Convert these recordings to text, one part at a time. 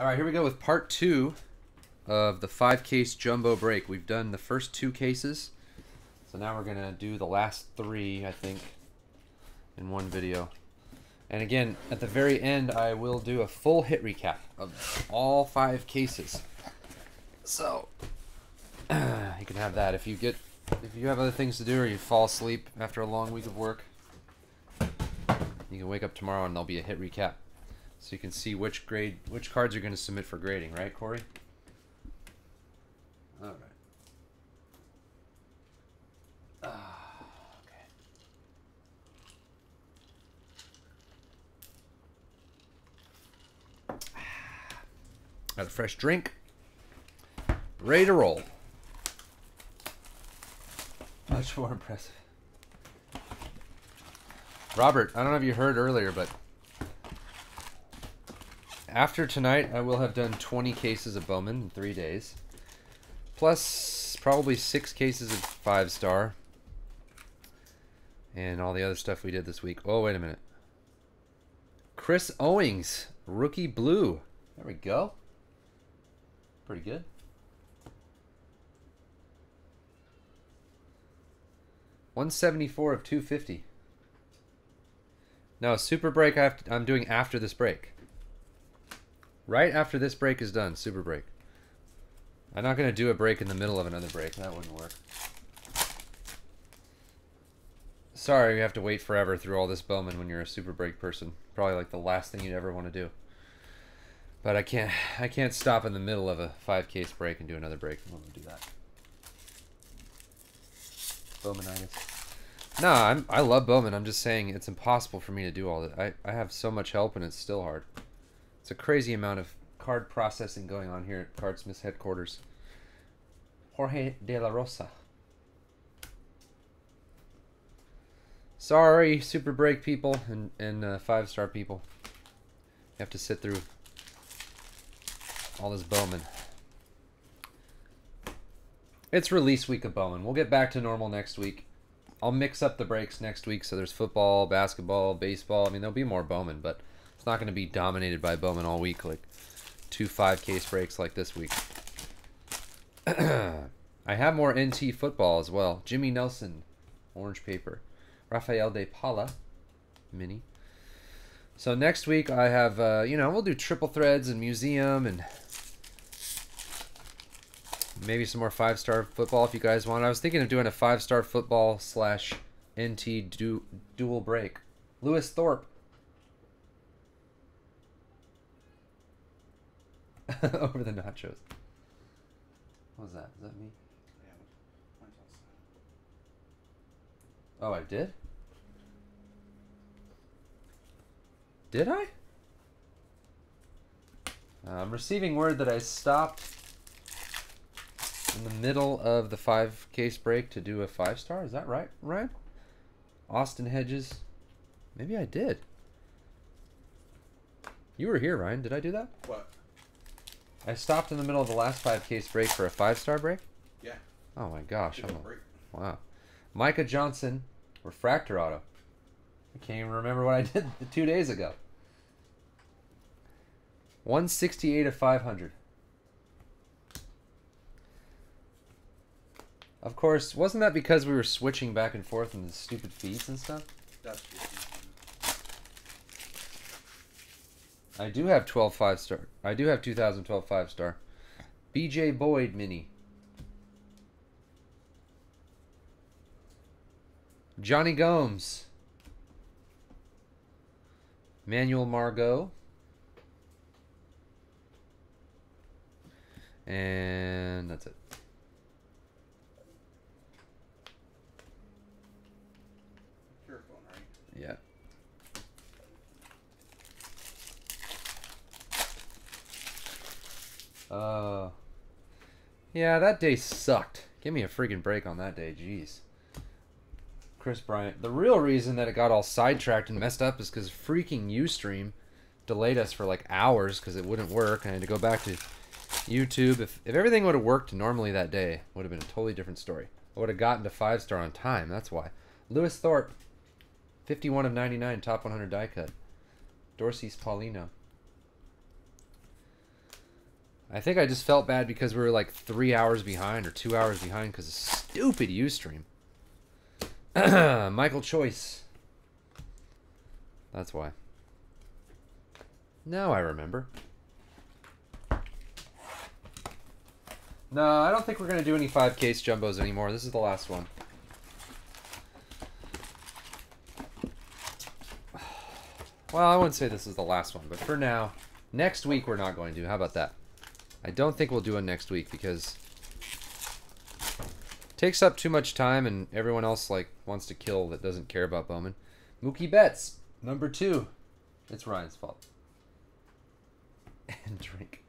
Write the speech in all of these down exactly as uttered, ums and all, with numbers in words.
All right, here we go with part two of the five-case jumbo break. We've done the first two cases, so now we're going to do the last three, I think, in one video. And again, at the very end, I will do a full hit recap of all five cases. So you can have that if you get if you have other things to do or you fall asleep after a long week of work. You can wake up tomorrow and there'll be a hit recap. So you can see which grade, which cards you're going to submit for grading, right, Corey? All right. Uh, okay. Got a fresh drink. Ready to roll. Much more impressive. Robert, I don't know if you heard earlier, but after tonight, I will have done twenty cases of Bowman in three days, plus probably six cases of Five Star, and all the other stuff we did this week. Oh, wait a minute. Chris Owings, Rookie Blue. There we go. Pretty good. one seventy-four of two fifty. No, Super Break I have to, I'm doing after this break. Right after this break is done, Super Break. I'm not going to do a break in the middle of another break. That wouldn't work. Sorry you have to wait forever through all this Bowman when you're a Super Break person. Probably like the last thing you'd ever want to do. But I can't, I can't stop in the middle of a five-case break and do another break. I'm going to do that. Bowmanitis. No, I'm, I love Bowman. I'm just saying it's impossible for me to do all that. I, I have so much help and it's still hard. It's a crazy amount of card processing going on here at Cardsmith's Headquarters. Jorge de la Rosa. Sorry, Super Break people and, and uh, five-star people. You have to sit through all this Bowman. It's release week of Bowman. We'll get back to normal next week. I'll mix up the breaks next week, so there's football, basketball, baseball. I mean, there'll be more Bowman, but it's not going to be dominated by Bowman all week, like two five-case breaks like this week. I have more N T football as well. Jimmy Nelson, orange paper. Rafael de Paula, mini. So next week I have, uh, you know, we'll do Triple Threads and Museum and maybe some more five-star football if you guys want. I was thinking of doing a five-star football slash N T du dual break. Lewis Thorpe. Over the nachos. What was that? Is that me? Oh, I did? Did I? Uh, I'm receiving word that I stopped in the middle of the five-case break to do a five-star. Is that right, Ryan? Austin Hedges. Maybe I did. You were here, Ryan. Did I do that? What? I stopped in the middle of the last five-case break for a five-star break? Yeah. Oh, my gosh. I'm a, wow. Micah Johnson, Refractor Auto. I can't even remember what I did two days ago. one sixty-eight of five hundred. Of course, wasn't that because we were switching back and forth in the stupid feeds and stuff? That's stupid. I do have twelve five-star. I do have two thousand twelve five-star. B J Boyd mini. Johnny Gomes. Manuel Margot. And that's it. Your phone, right? Yeah. Uh, yeah, that day sucked. Give me a freaking break on that day, jeez. Chris Bryant. The real reason that it got all sidetracked and messed up is because freaking Ustream delayed us for like hours because it wouldn't work. I had to go back to YouTube. If, if everything would have worked normally that day, it would have been a totally different story. I would have gotten to five-star on time, that's why. Lewis Thorpe, fifty-one of ninety-nine, top one hundred die cut. Dorsey's Paulino. I think I just felt bad because we were like three hours behind or two hours behind because of stupid Ustream. Michael Choice. That's why. Now I remember. No, I don't think we're going to do any five Ks jumbos anymore. This is the last one. Well, I wouldn't say this is the last one, but for now, next week we're not going to. How about that? I don't think we'll do one next week because it takes up too much time and everyone else like wants to kill that doesn't care about Bowman. Mookie Betts, number two. It's Ryan's fault. And drink.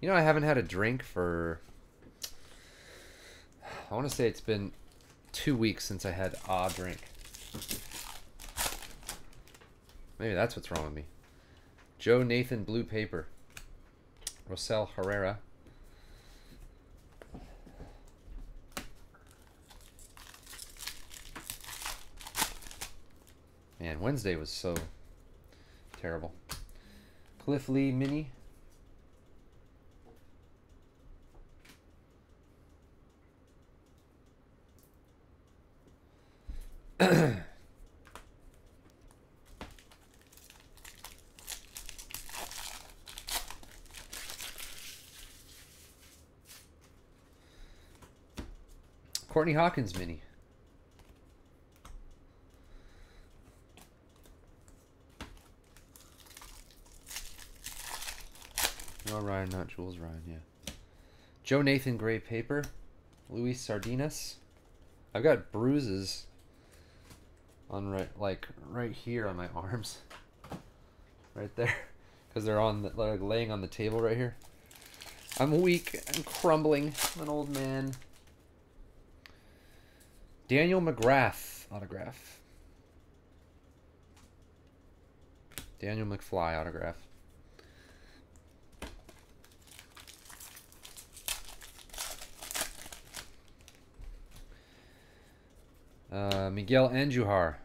You know, I haven't had a drink for... I want to say it's been two weeks since I had a drink. Maybe that's what's wrong with me. Joe Nathan Blue Paper. Rosel Herrera. Man, Wednesday was so terrible. Cliff Lee Mini. Courtney Hawkins Mini. No, Ryan, not Jules Ryan, yeah. Joe Nathan Gray Paper. Luis Sardinas. I've got bruises on right, like right here on my arms. Right there. Because they're on the, like, laying on the table right here. I'm weak. I'm crumbling. I'm an old man. Daniel McGrath autograph. Daniel McFly autograph. Uh, Miguel Andujar.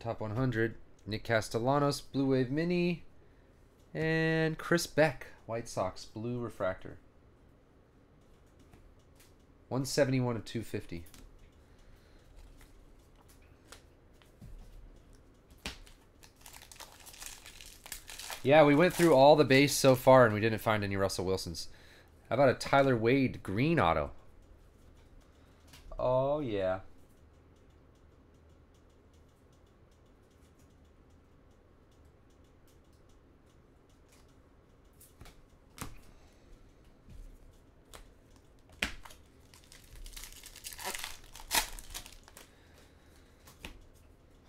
Top one hundred. Nick Castellanos, Blue Wave Mini. And Chris Beck, White Sox, Blue Refractor. one seventy-one of two fifty. Yeah, we went through all the base so far, and we didn't find any Russell Wilsons. How about a Tyler Wade green auto? Oh, yeah.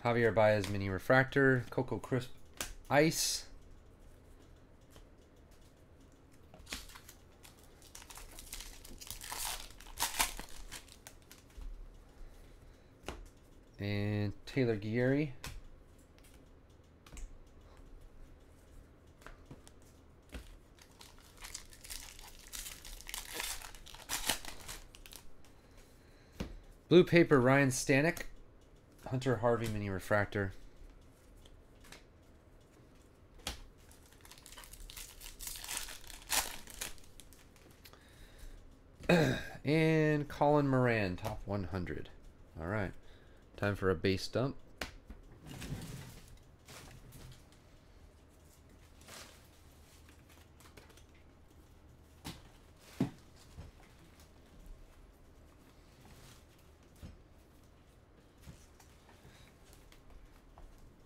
Javier Baez Mini Refractor, Cocoa Crisp Ice. And Taylor Guillieri. Blue Paper, Ryan Stanek. Hunter Harvey Mini Refractor. And Colin Moran, top one hundred. All right. Time for a base dump.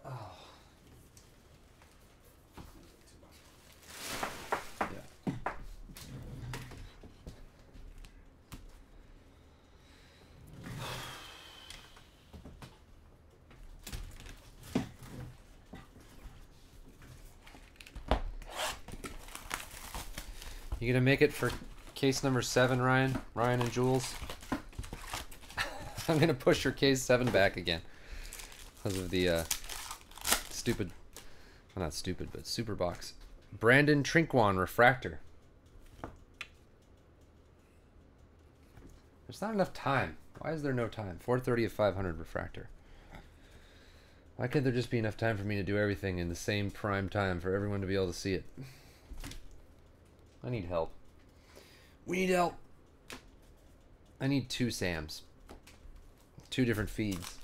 Oh. Yeah. You gonna make it for case number seven, Ryan? Ryan and Jules? I'm gonna push your case seven back again. Because of the uh, stupid, well, not stupid, but super box. Brandon Trinquan Refractor. There's not enough time. Why is there no time? four thirty of five hundred Refractor. Why can't there just be enough time for me to do everything in the same prime time for everyone to be able to see it? I need help. We need help. I need two Sams. Two different feeds.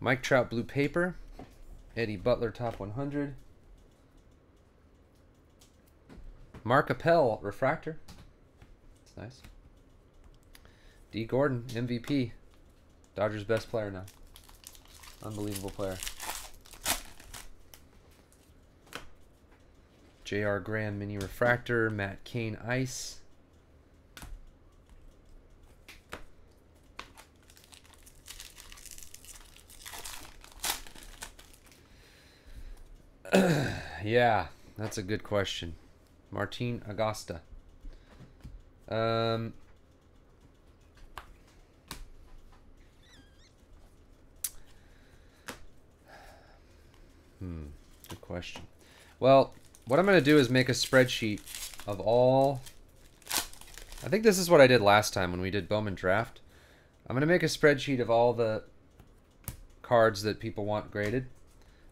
Mike Trout Blue Paper. Eddie Butler Top one hundred. Mark Appel Refractor. That's nice. D. Gordon M V P. Dodgers best player now. Unbelievable player. J R Graham Mini Refractor. Matt Cain Ice. Yeah, that's a good question. Martin Augusta. Um, hmm, good question. Well, what I'm going to do is make a spreadsheet of all... I think this is what I did last time when we did Bowman Draft. I'm going to make a spreadsheet of all the cards that people want graded,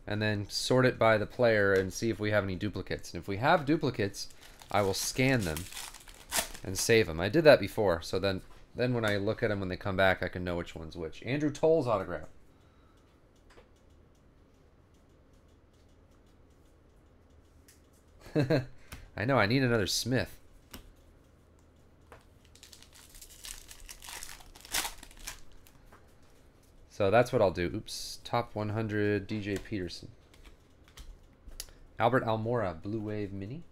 and then sort it by the player and see if we have any duplicates. And if we have duplicates, I will scan them and save them. I did that before, so then then when I look at them when they come back, I can know which one's which. Andrew Toll's autograph. I know, I need another Smith. So that's what I'll do. Oops. Top one hundred, D J Peterson. Albert Almora, Blue Wave Mini.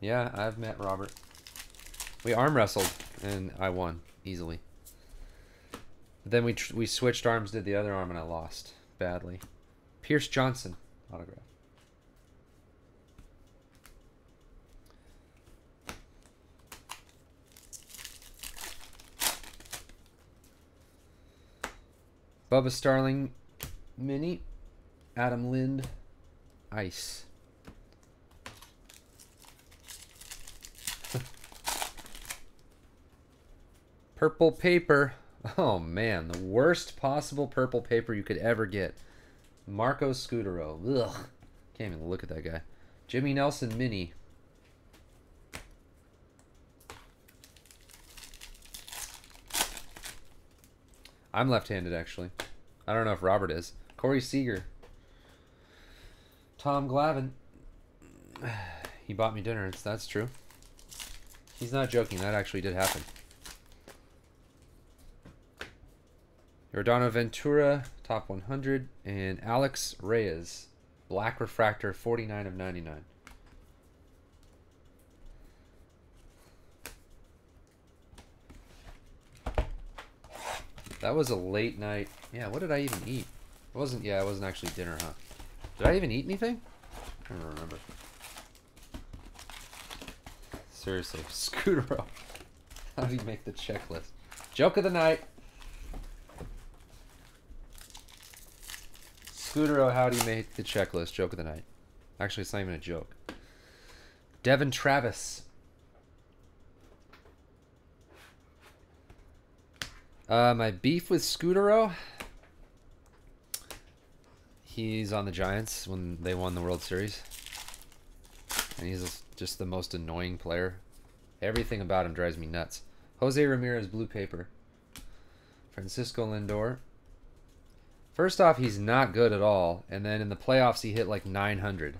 Yeah, I've met Robert. We arm wrestled, and I won easily. But then we, tr we switched arms, did the other arm, and I lost badly. Pierce Johnson, autograph. Bubba Starling Mini, Adam Lind, Ice. Purple paper. Oh man, the worst possible purple paper you could ever get. Marco Scudero. Ugh. Can't even look at that guy. Jimmy Nelson Mini. I'm left-handed, actually. I don't know if Robert is. Corey Seager. Tom Glavine. He bought me dinner. It's, that's true. He's not joking. That actually did happen. Jordano Ventura, top one hundred. And Alex Reyes, Black Refractor, forty-nine of ninety-nine. That was a late night. Yeah, what did I even eat? It wasn't, yeah, it wasn't actually dinner, huh? Did I even eat anything? I don't remember. Seriously, Scudero. How do you make the checklist? Joke of the night. Scudero, how do you make the checklist? Joke of the night. Actually, it's not even a joke. Devin Travis. Uh, my beef with Scudero, he's on the Giants when they won the World Series. And he's just the most annoying player. Everything about him drives me nuts. Jose Ramirez, Blue Paper. Francisco Lindor. First off, he's not good at all. And then in the playoffs, he hit like nine hundred.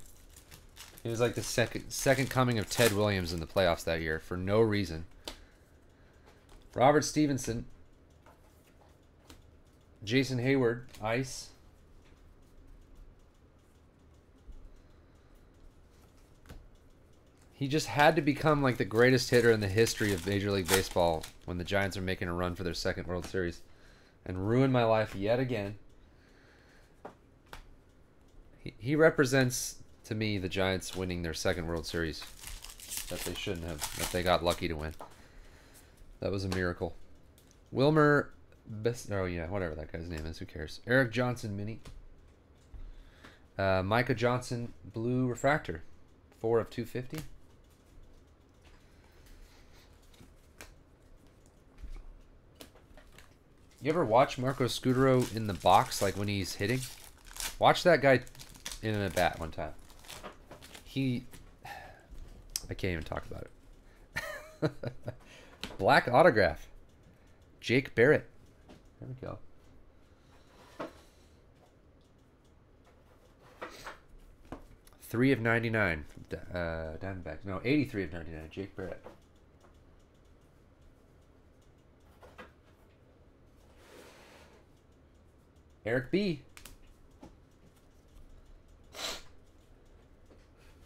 He was like the second, second coming of Ted Williams in the playoffs that year for no reason. Robert Stevenson. Jason Hayward, Ice. He just had to become like the greatest hitter in the history of Major League Baseball when the Giants are making a run for their second World Series and ruined my life yet again. He, he represents, to me, the Giants winning their second World Series that they shouldn't have, that they got lucky to win. That was a miracle. Wilmer... Best, oh yeah, whatever that guy's name is, who cares? Eric Johnson Mini. Uh, Micah Johnson Blue Refractor, four of two fifty. You ever watch Marco Scudero in the box, like when he's hitting? Watch that guy in a bat one time. He... I can't even talk about it. Black autograph. Jake Barrett. There we go. three of ninety-nine. Uh, Diamondbacks. No, eighty-three of ninety-nine. Jake Barrett. Eric B.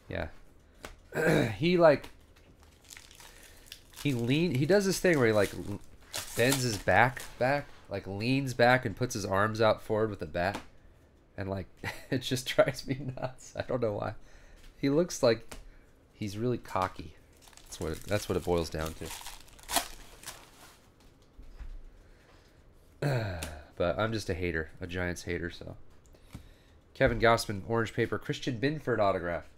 Yeah. He, like, he lean. He does this thing where he, like, bends his back back, like, leans back and puts his arms out forward with a bat. And, like, it just drives me nuts. I don't know why. He looks like he's really cocky. That's what it, that's what it boils down to. But I'm just a hater, a Giants hater, so. Kevin Gossman, orange paper. Christian Binford autograph.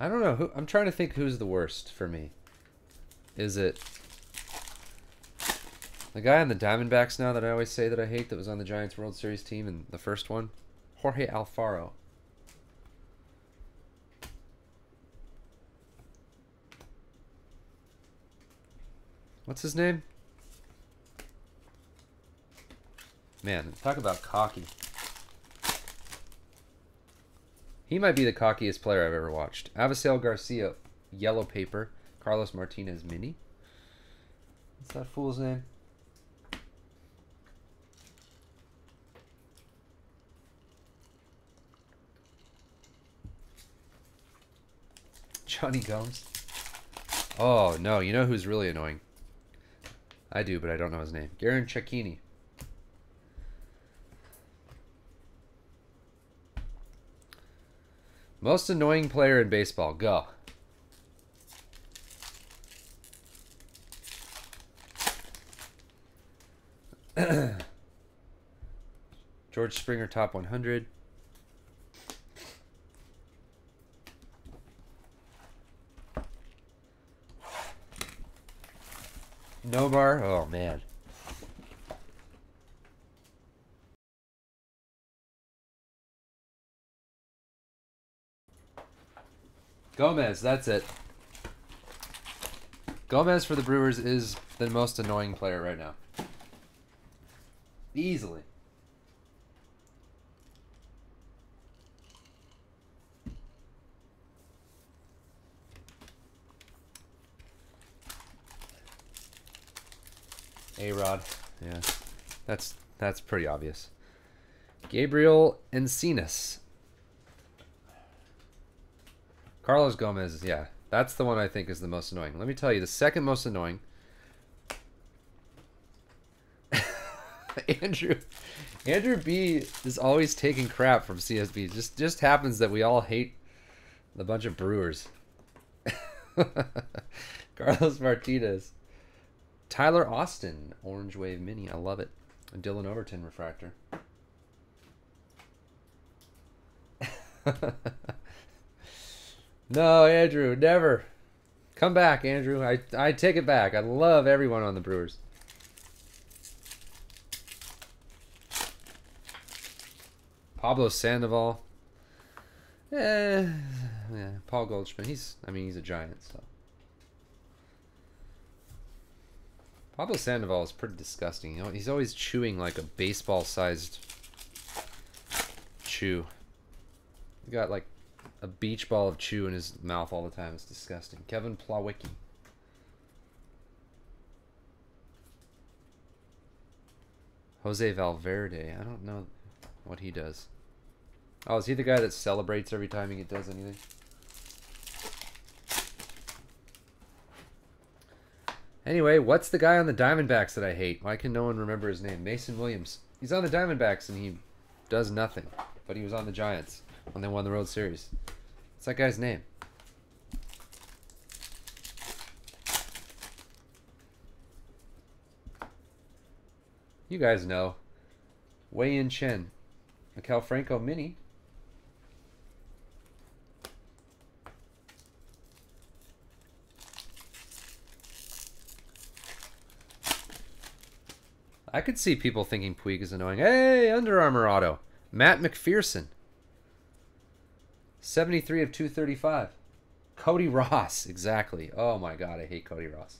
I don't know. Who, I'm trying to think who's the worst for me. Is it the guy on the Diamondbacks now that I always say that I hate, that was on the Giants World Series team in the first one? Jorge Alfaro. What's his name? Man, talk about cocky. He might be the cockiest player I've ever watched. Avisail Garcia, yellow paper. Carlos Martinez, mini. What's that fool's name? Johnny Gomes. Oh, no. You know who's really annoying? I do, but I don't know his name. Garen Cecchini. Most annoying player in baseball. Go. George Springer, top one hundred. Nomar. Oh, man. Gomez, that's it. Gomez for the Brewers is the most annoying player right now. Easily. A-Rod. Yeah. That's that's pretty obvious. Gabriel Encinas. Carlos Gomez, yeah. That's the one I think is the most annoying. Let me tell you, the second most annoying. Andrew Andrew B is always taking crap from C S B. Just just happens that we all hate the bunch of Brewers. Carlos Martinez. Tyler Austin, Orange Wave Mini. I love it. A Dylan Overton refractor. No, Andrew, never. Come back, Andrew. I, I take it back. I love everyone on the Brewers. Pablo Sandoval. Eh, yeah, Paul Goldschmidt. He's, I mean, he's a Giant, so. Pablo Sandoval is pretty disgusting. You know, he's always chewing like a baseball-sized chew. He got like a beach ball of chew in his mouth all the time. It's disgusting. Kevin Plawicki. Jose Valverde. I don't know what he does. Oh, is he the guy that celebrates every time he does anything? Anyway, what's the guy on the Diamondbacks that I hate? Why can no one remember his name? Mason Williams. He's on the Diamondbacks and he does nothing. But he was on the Giants when they won the World Series. What's that guy's name? You guys know. Wei-In Chen. Mikel Franco Mini. I could see people thinking Puig is annoying. Hey, Under Armour Auto. Matt McPherson. seventy-three of two thirty-five. Cody Ross, exactly. Oh my god, I hate Cody Ross.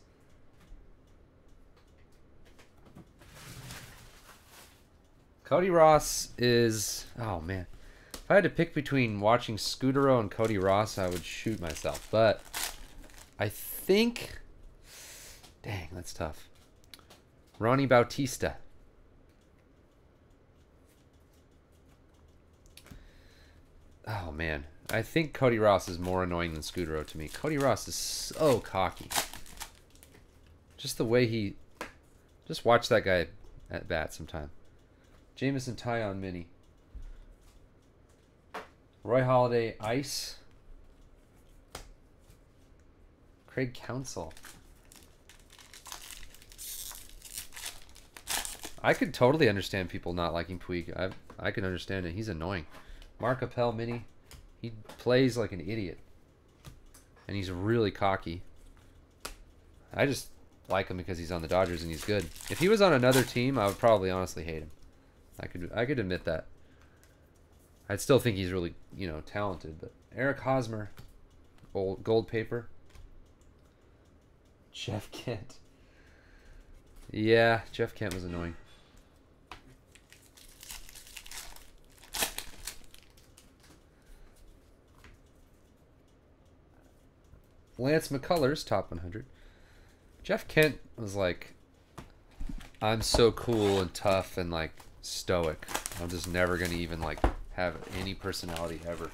Cody Ross is... Oh man. If I had to pick between watching Scudero and Cody Ross, I would shoot myself. But I think... Dang, that's tough. Ronnie Bautista. Oh, man. I think Cody Ross is more annoying than Scudero to me. Cody Ross is so cocky. Just the way he... Just watch that guy at bat sometime. Jameson Tyon Mini. Roy Holiday Ice. Craig Counsell. I could totally understand people not liking Puig. I I can understand it. He's annoying. Mark Appel Mini, he plays like an idiot. And he's really cocky. I just like him because he's on the Dodgers and he's good. If he was on another team, I would probably honestly hate him. I could I could admit that. I'd still think he's really, you know, talented, but Eric Hosmer, old gold paper. Jeff Kent. Yeah, Jeff Kent was annoying. Lance McCullers, top one hundred. Jeff Kent was like, I'm so cool and tough and like stoic. I'm just never going to even like have any personality ever.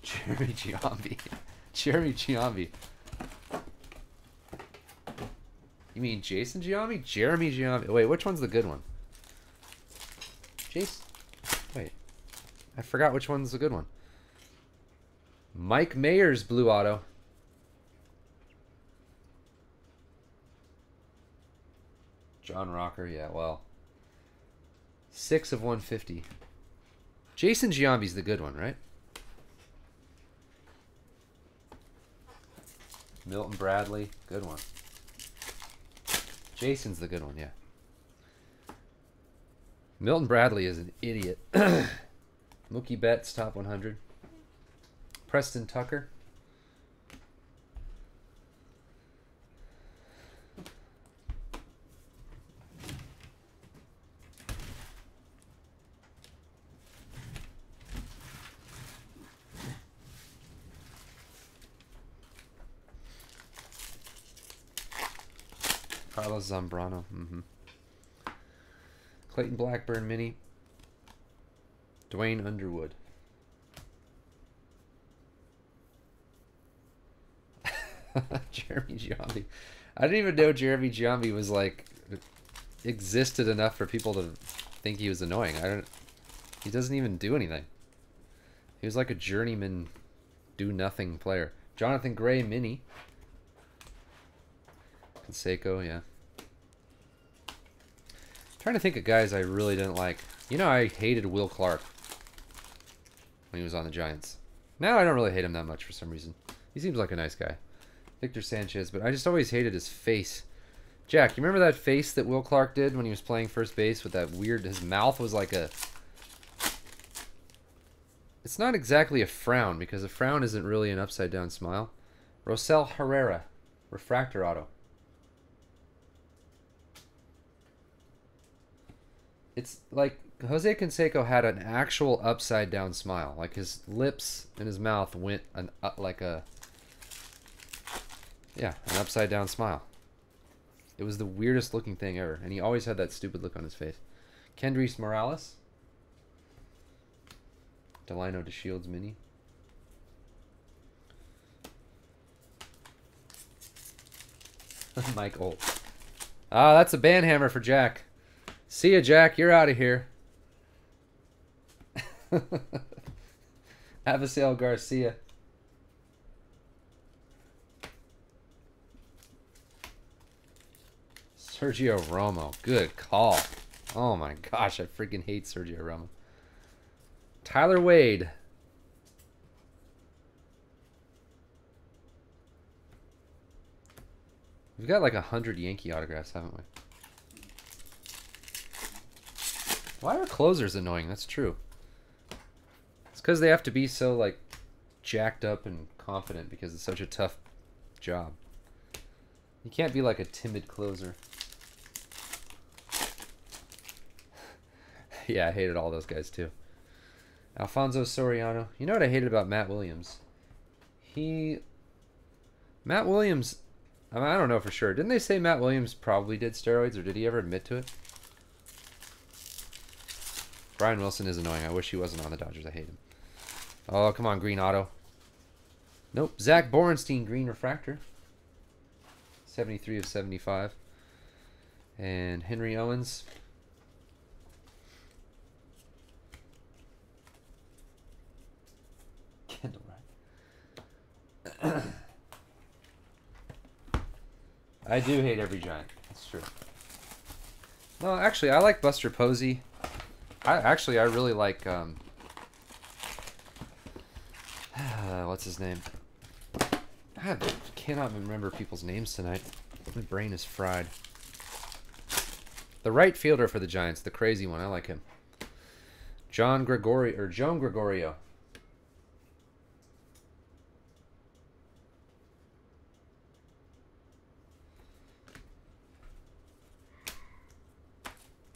Jeremy Giambi. Jeremy Giambi. You mean Jason Giambi? Jeremy Giambi. Wait, which one's the good one? Jason. Wait. I forgot which one's the good one. Mike Mayer's blue auto. John Rocker, yeah, well. six of one fifty. Jason Giambi's the good one, right? Milton Bradley, good one. Jason's the good one, yeah. Milton Bradley is an idiot. Mookie Betts, top one hundred. Preston Tucker. Carlos Zambrano. Mm-hmm. Clayton Blackburn Mini. Dwayne Underwood. Jeremy Giambi. I didn't even know Jeremy Giambi was like existed enough for people to think he was annoying. I don't. He doesn't even do anything. He was like a journeyman, do nothing player. Jonathan Gray Mini. Conseco, yeah. I'm trying to think of guys I really didn't like. You know, I hated Will Clark when he was on the Giants. Now I don't really hate him that much for some reason. He seems like a nice guy. Victor Sanchez, but I just always hated his face. Jack, you remember that face that Will Clark did when he was playing first base with that weird... His mouth was like a... It's not exactly a frown, because a frown isn't really an upside-down smile. Rosel Herrera, refractor auto. It's like Jose Canseco had an actual upside-down smile. Like his lips and his mouth went an uh, like a... Yeah, an upside-down smile. It was the weirdest-looking thing ever, and he always had that stupid look on his face. Kendrys Morales. Delino DeShields Mini. Mike Olt. Ah, that's a banhammer for Jack. See ya, Jack. You're out of here. Avisail Garcia. Sergio Romo. Good call. Oh my gosh, I freaking hate Sergio Romo. Tyler Wade. We've got like a hundred Yankee autographs, haven't we? Why are closers annoying? That's true. It's because they have to be so, like, jacked up and confident because it's such a tough job. You can't be like a timid closer. Yeah, I hated all those guys too. Alfonso Soriano. You know what I hated about Matt Williams? He... Matt Williams... I mean, I don't know for sure. Didn't they say Matt Williams probably did steroids, or did he ever admit to it? Brian Wilson is annoying. I wish he wasn't on the Dodgers. I hate him. Oh, come on, Green Auto. Nope. Zach Borenstein, Green Refractor. seventy-three of seventy-five. And Henry Owens... I do hate every Giant. That's true. Well, actually, I like Buster Posey. I actually I really like um, uh, what's his name? I cannot remember people's names tonight. My brain is fried. The right fielder for the Giants, the crazy one. I like him. John Gregori or Joan Gregorio.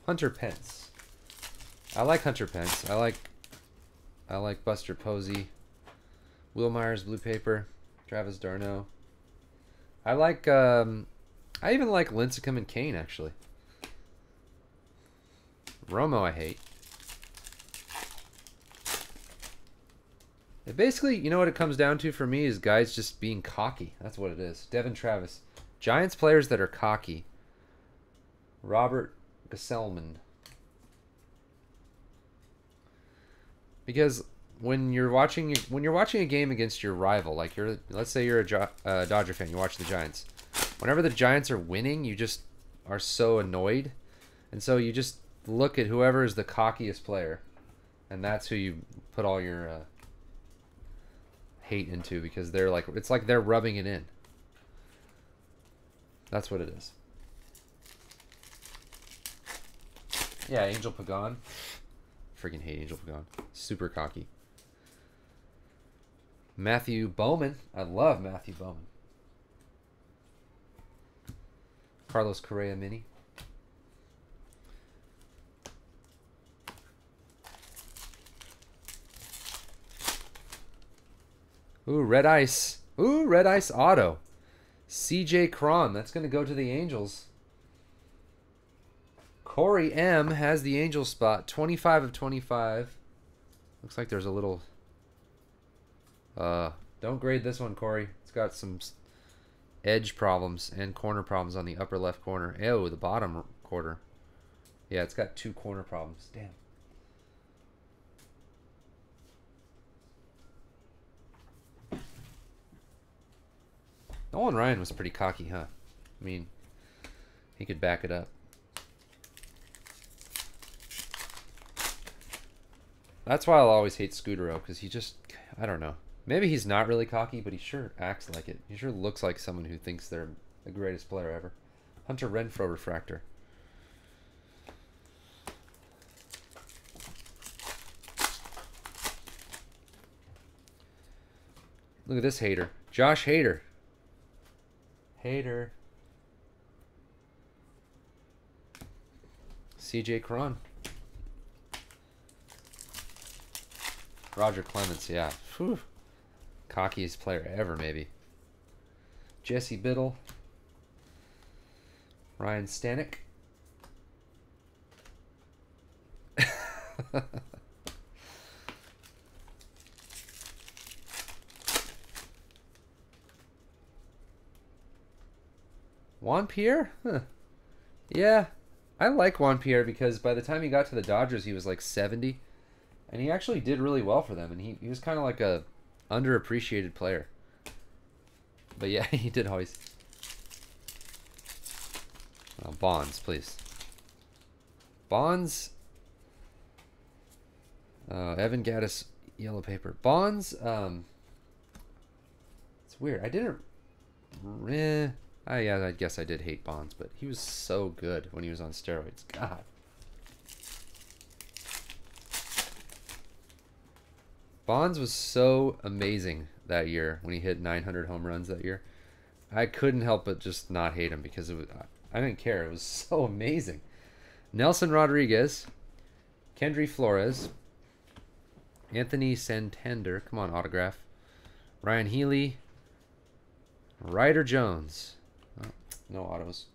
Hunter Pence. I like Hunter Pence. I like I like Buster Posey. Will Myers, Blue Paper. Travis d'Arnaud. I like, um, I even like Lincecum and Kane, actually. Romo I hate. It basically, you know what it comes down to for me is guys just being cocky. That's what it is. Devin Travis. Giants players that are cocky. Robert Gesellman. Because when you're watching when you're watching a game against your rival, like you're let's say you're a uh, Dodger fan, you watch the Giants. Whenever the Giants are winning, you just are so annoyed, and so you just look at whoever is the cockiest player, and that's who you put all your uh, hate into because they're like it's like they're rubbing it in. That's what it is. Yeah, Angel Pagan. Freaking hate Angel Pagan. Super cocky. Matthew Bowman. I love Matthew Bowman. Carlos Correa Mini. Ooh, Red Ice. Ooh, Red Ice Auto. C J Cron. That's going to go to the Angels. Corey M has the Angel spot, twenty-five of twenty-five. Looks like there's a little... Uh, don't grade this one, Corey. It's got some edge problems and corner problems on the upper left corner. Oh, the bottom quarter. Yeah, it's got two corner problems. Damn. Nolan Ryan was pretty cocky, huh? I mean, he could back it up. That's why I'll always hate Scudero, because he just, I don't know. Maybe he's not really cocky, but he sure acts like it. He sure looks like someone who thinks they're the greatest player ever. Hunter Renfroe Refractor. Look at this hater. Josh Hader. Hater. C J Cron. Roger Clemens, yeah. Whew. Cockiest player ever, maybe. Jesse Biddle. Ryan Stanek. Juan Pierre? Huh. Yeah, I like Juan Pierre because by the time he got to the Dodgers, he was like seventy. And he actually did really well for them, and he, he was kind of like a underappreciated player. But yeah, he did always. Oh, Bonds, please. Bonds. Uh, Evan Gaddis, yellow paper. Bonds. Um, it's weird. I didn't. Eh, I yeah, I guess I did hate Bonds, but he was so good when he was on steroids. God. Bonds was so amazing that year when he hit nine hundred home runs that year. I couldn't help but just not hate him because it was, I didn't care. It was so amazing. Nelson Rodriguez, Kendry Flores, Anthony Santander, come on, autograph, Ryan Healy, Ryder Jones. Oh, no autos.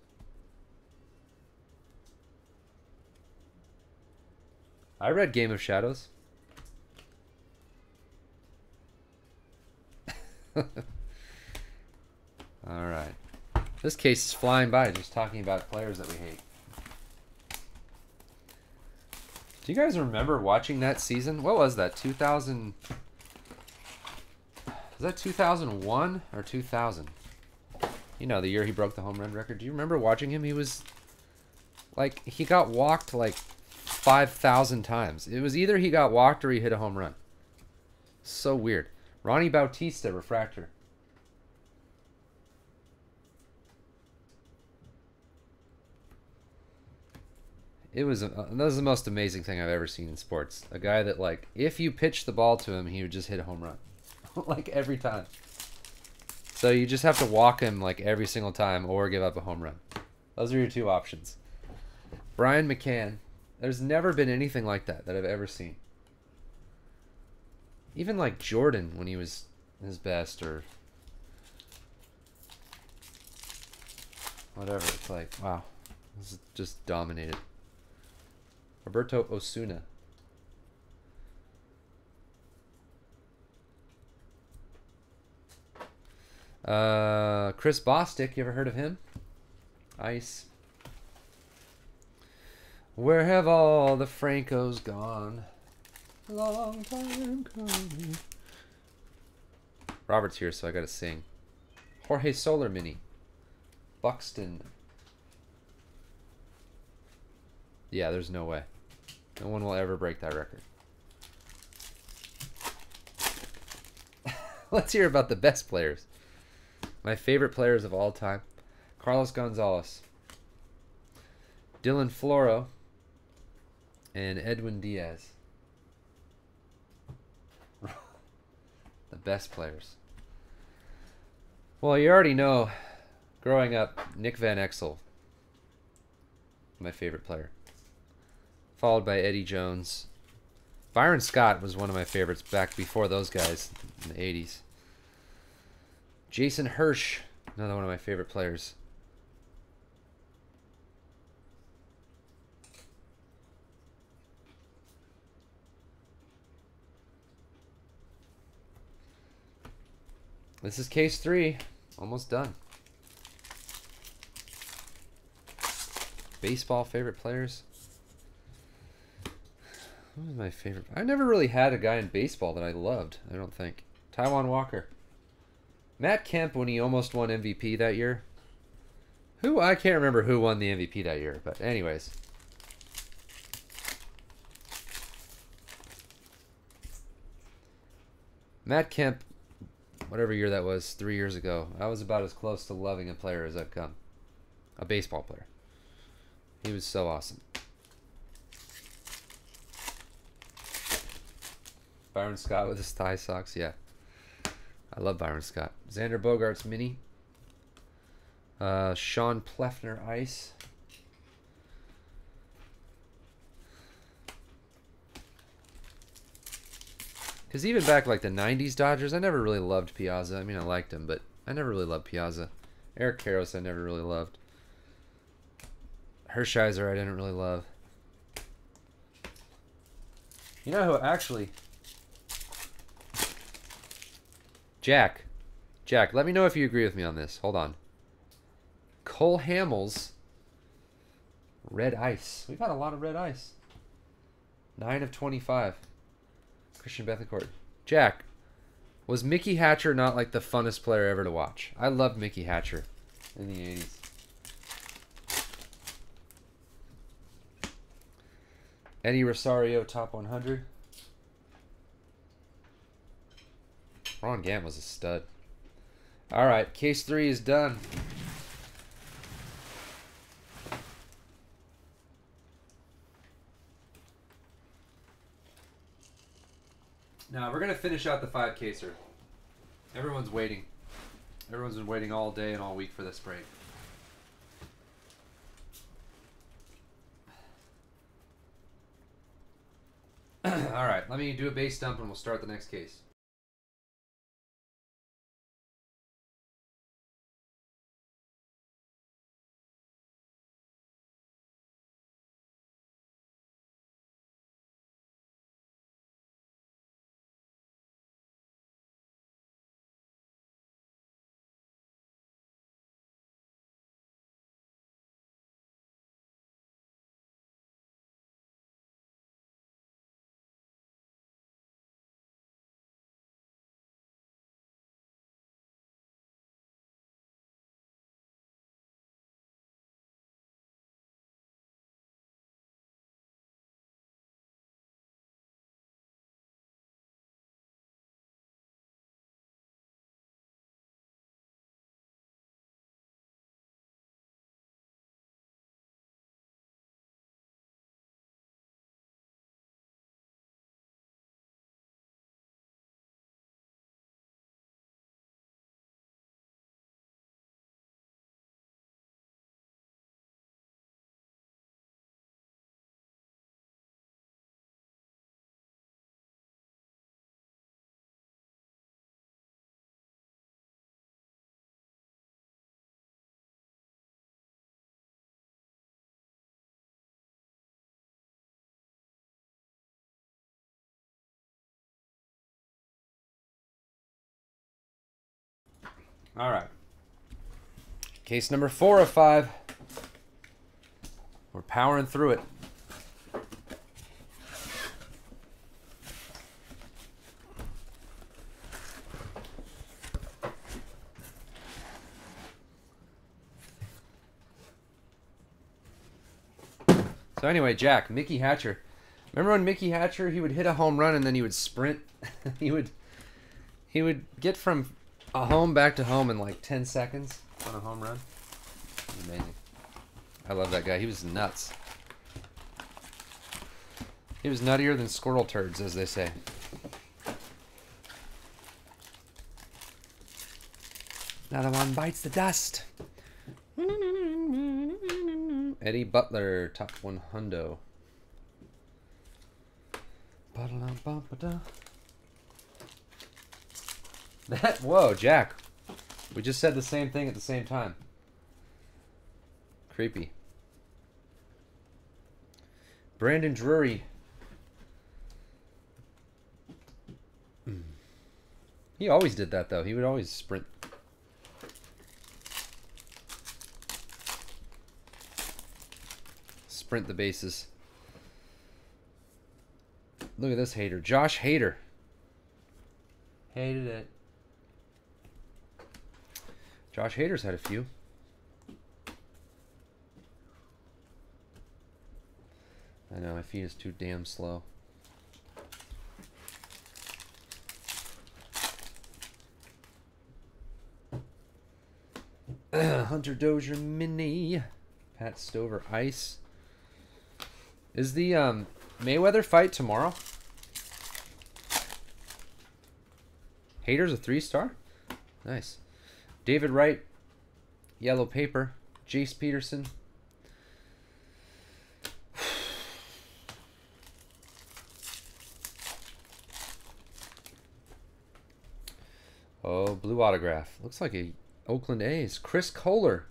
I read Game of Shadows. All right. This case is flying by just talking about players that we hate. Do you guys remember watching that season? What was that? two thousand? Was that two thousand one or two thousand? You know, the year he broke the home run record. Do you remember watching him? He was like, he got walked like five thousand times. It was either he got walked or he hit a home run. So weird. Ronnie Bautista, refractor. It was, a, that was the most amazing thing I've ever seen in sports. A guy that, like, if you pitched the ball to him, he would just hit a home run. Like, every time. So you just have to walk him, like, every single time or give up a home run. Those are your two options. Brian McCann. There's never been anything like that that I've ever seen. Even, like, Jordan when he was his best or whatever. It's like, wow. This is just dominated. Roberto Osuna. Uh, Chris Bostic, you ever heard of him? Ice. Where have all the Francos gone? Long time coming. Robert's here, so I gotta sing. Jorge Soler Mini. Buxton. Yeah, there's no way. No one will ever break that record. Let's hear about the best players. My favorite players of all time. Carlos Gonzalez. Dylan Floro. And Edwin Diaz. The best players. Well, you already know, growing up, Nick Van Exel. My favorite player. Followed by Eddie Jones. Byron Scott was one of my favorites back before those guys in the eighties. Jason Hirsch, another one of my favorite players. This is case three. Almost done. Baseball favorite players. Who was my favorite? I never really had a guy in baseball that I loved, I don't think. Taijuan Walker. Matt Kemp when he almost won M V P that year. Who? I can't remember who won the M V P that year, but anyways. Matt Kemp, whatever year that was, three years ago, I was about as close to loving a player as I've come. A baseball player. He was so awesome. Byron Scott with his thigh socks, yeah. I love Byron Scott. Xander Bogaerts mini. Uh, Sean Pleffner ice. Because even back like the nineties Dodgers, I never really loved Piazza. I mean, I liked him, but I never really loved Piazza. Eric Karros I never really loved. Hershiser I didn't really love. You know who actually... Jack, Jack, let me know if you agree with me on this. Hold on. Cole Hamels, red ice. We've had a lot of red ice. nine of twenty-five. Christian Bethencourt. Jack, was Mickey Hatcher not like the funnest player ever to watch? I loved Mickey Hatcher in the eighties. Eddie Rosario, top one hundred. Ron Gant was a stud. All right, case three is done. Now we're gonna finish out the five K-ser. Everyone's waiting. Everyone's been waiting all day and all week for this break. All right, let me do a base dump and we'll start the next case. All right, case number four of five. We're powering through it. So anyway, Jack, Mickey Hatcher. Remember when Mickey Hatcher, he would hit a home run and then he would sprint? he would, he would get from a home back to home in like ten seconds on a home run. Amazing. I love that guy. He was nuts. He was nuttier than squirrel turds, as they say. Another one bites the dust. Eddie Butler, top one hundo. Ba-da-da-ba-ba-da. That, whoa, Jack. We just said the same thing at the same time. Creepy. Brandon Drury. He always did that, though. He would always sprint. Sprint the bases. Look at this hater. Josh Hader. Hated it. Josh Hader's had a few. I know, my feed is too damn slow. Hunter Dozier Mini. Pat Stover Ice. Is the um, Mayweather fight tomorrow? Hader's a three-star? Nice. David Wright, Yellow Paper, Jace Peterson. Oh, blue autograph. Looks like a Oakland A's. Chris Kohler.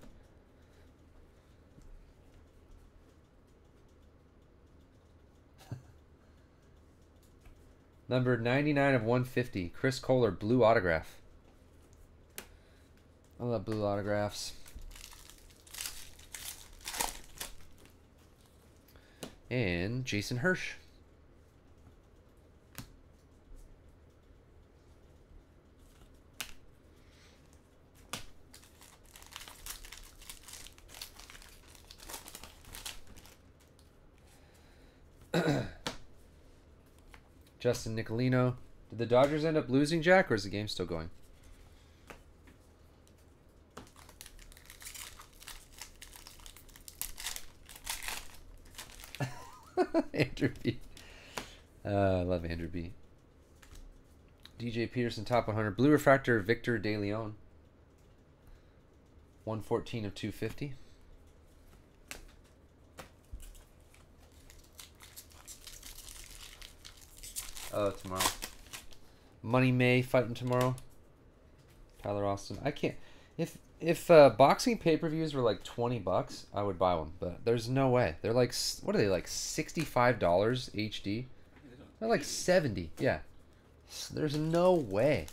Number ninety-nine of one fifty. Chris Kohler, blue autograph. I love blue autographs. And Jason Hirsch. Justin Nicolino. Did the Dodgers end up losing, Jack, or is the game still going? Andrew B. Uh, I love Andrew B. D J Peterson, top one hundred. Blue Refractor, Victor De Leon. one fourteen of two fifty. Oh, tomorrow. Money May fighting tomorrow. Tyler Austin. I can't. If if uh, boxing pay-per-views were like twenty bucks, I would buy one. But there's no way. They're like, what are they, like sixty-five dollars H D? They're like seventy dollars. Yeah. So there's no way.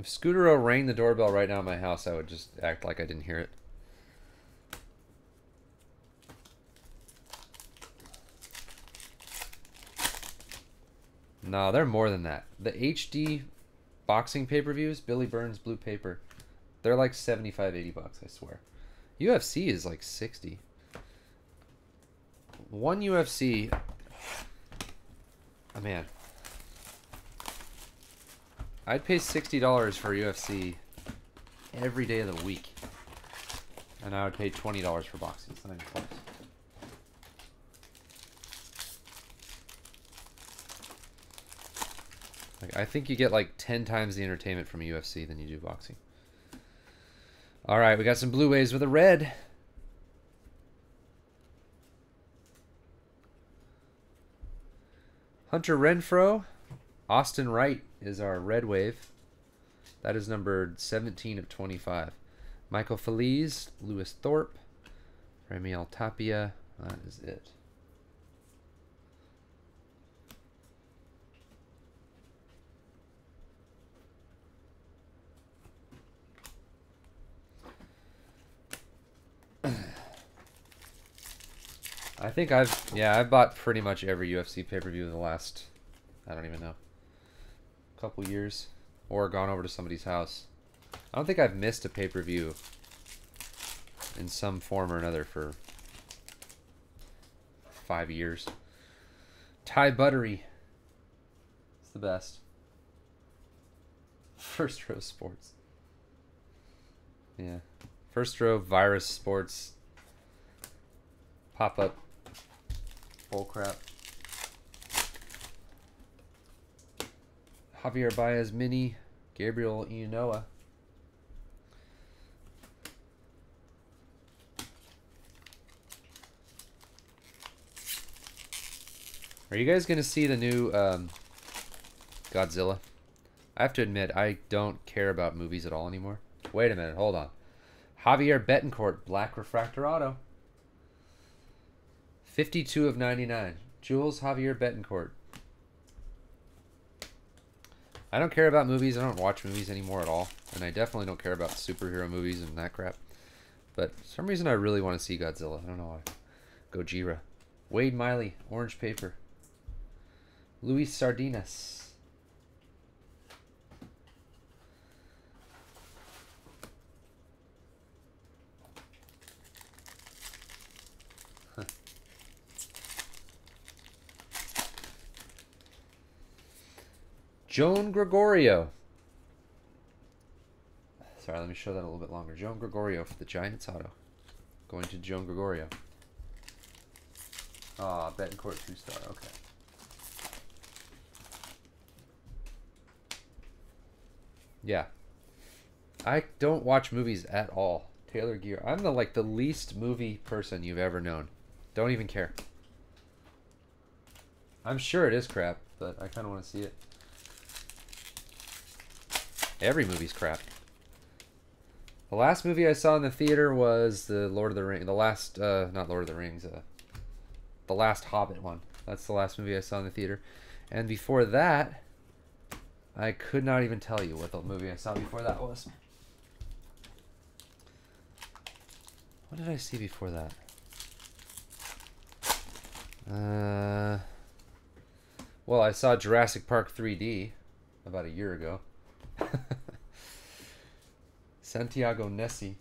If Scudero rang the doorbell right now in my house, I would just act like I didn't hear it. No, they're more than that. The H D boxing pay-per-views, Billy Burns, Blue Paper, they're like seventy-five, eighty bucks, I swear. U F C is like sixty. One U F C... Oh, man. I'd pay sixty dollars for U F C every day of the week. And I would pay twenty dollars for boxing. It's not even close. Like, I think you get like ten times the entertainment from U F C than you do boxing. All right, we got some blue waves with a red. Hunter Renfro. Austin Wright is our red wave. That is numbered seventeen of twenty-five. Michael Feliz, Lewis Thorpe, Ramiel Tapia. That is it. I think I've, yeah, I've bought pretty much every U F C pay-per-view in the last, I don't even know, couple years, or gone over to somebody's house. I don't think I've missed a pay-per-view in some form or another for five years. Thai Buttery. It's the best. First Row Sports. Yeah. First Row, Virus Sports, Pop Up. Bull crap. Javier Baez Mini, Gabriel Ianoa. Are you guys gonna see the new um, Godzilla? I have to admit, I don't care about movies at all anymore. Wait a minute, hold on. Javier Betancourt, Black Refractor Auto. fifty-two of ninety-nine. Jules Javier Betancourt. I don't care about movies. I don't watch movies anymore at all. And I definitely don't care about superhero movies and that crap. But for some reason, I really want to see Godzilla. I don't know why. Gojira. Wade Miley, Orange Paper. Luis Sardinas. Huh. Joan Gregorio. Sorry, let me show that a little bit longer. Joan Gregorio for the Giants auto. Going to Joan Gregorio. Ah, oh, Betancourt two star. Okay. Yeah. I don't watch movies at all. Taylor Gear. I'm the like the least movie person you've ever known. Don't even care. I'm sure it is crap, but I kind of want to see it. Every movie's crap. The last movie I saw in the theater was the Lord of the Rings. The last, uh, not Lord of the Rings, uh, the last Hobbit one. That's the last movie I saw in the theater. And before that, I could not even tell you what the movie I saw before that was. What did I see before that? Uh, well, I saw Jurassic Park three D about a year ago. Santiago Nessi.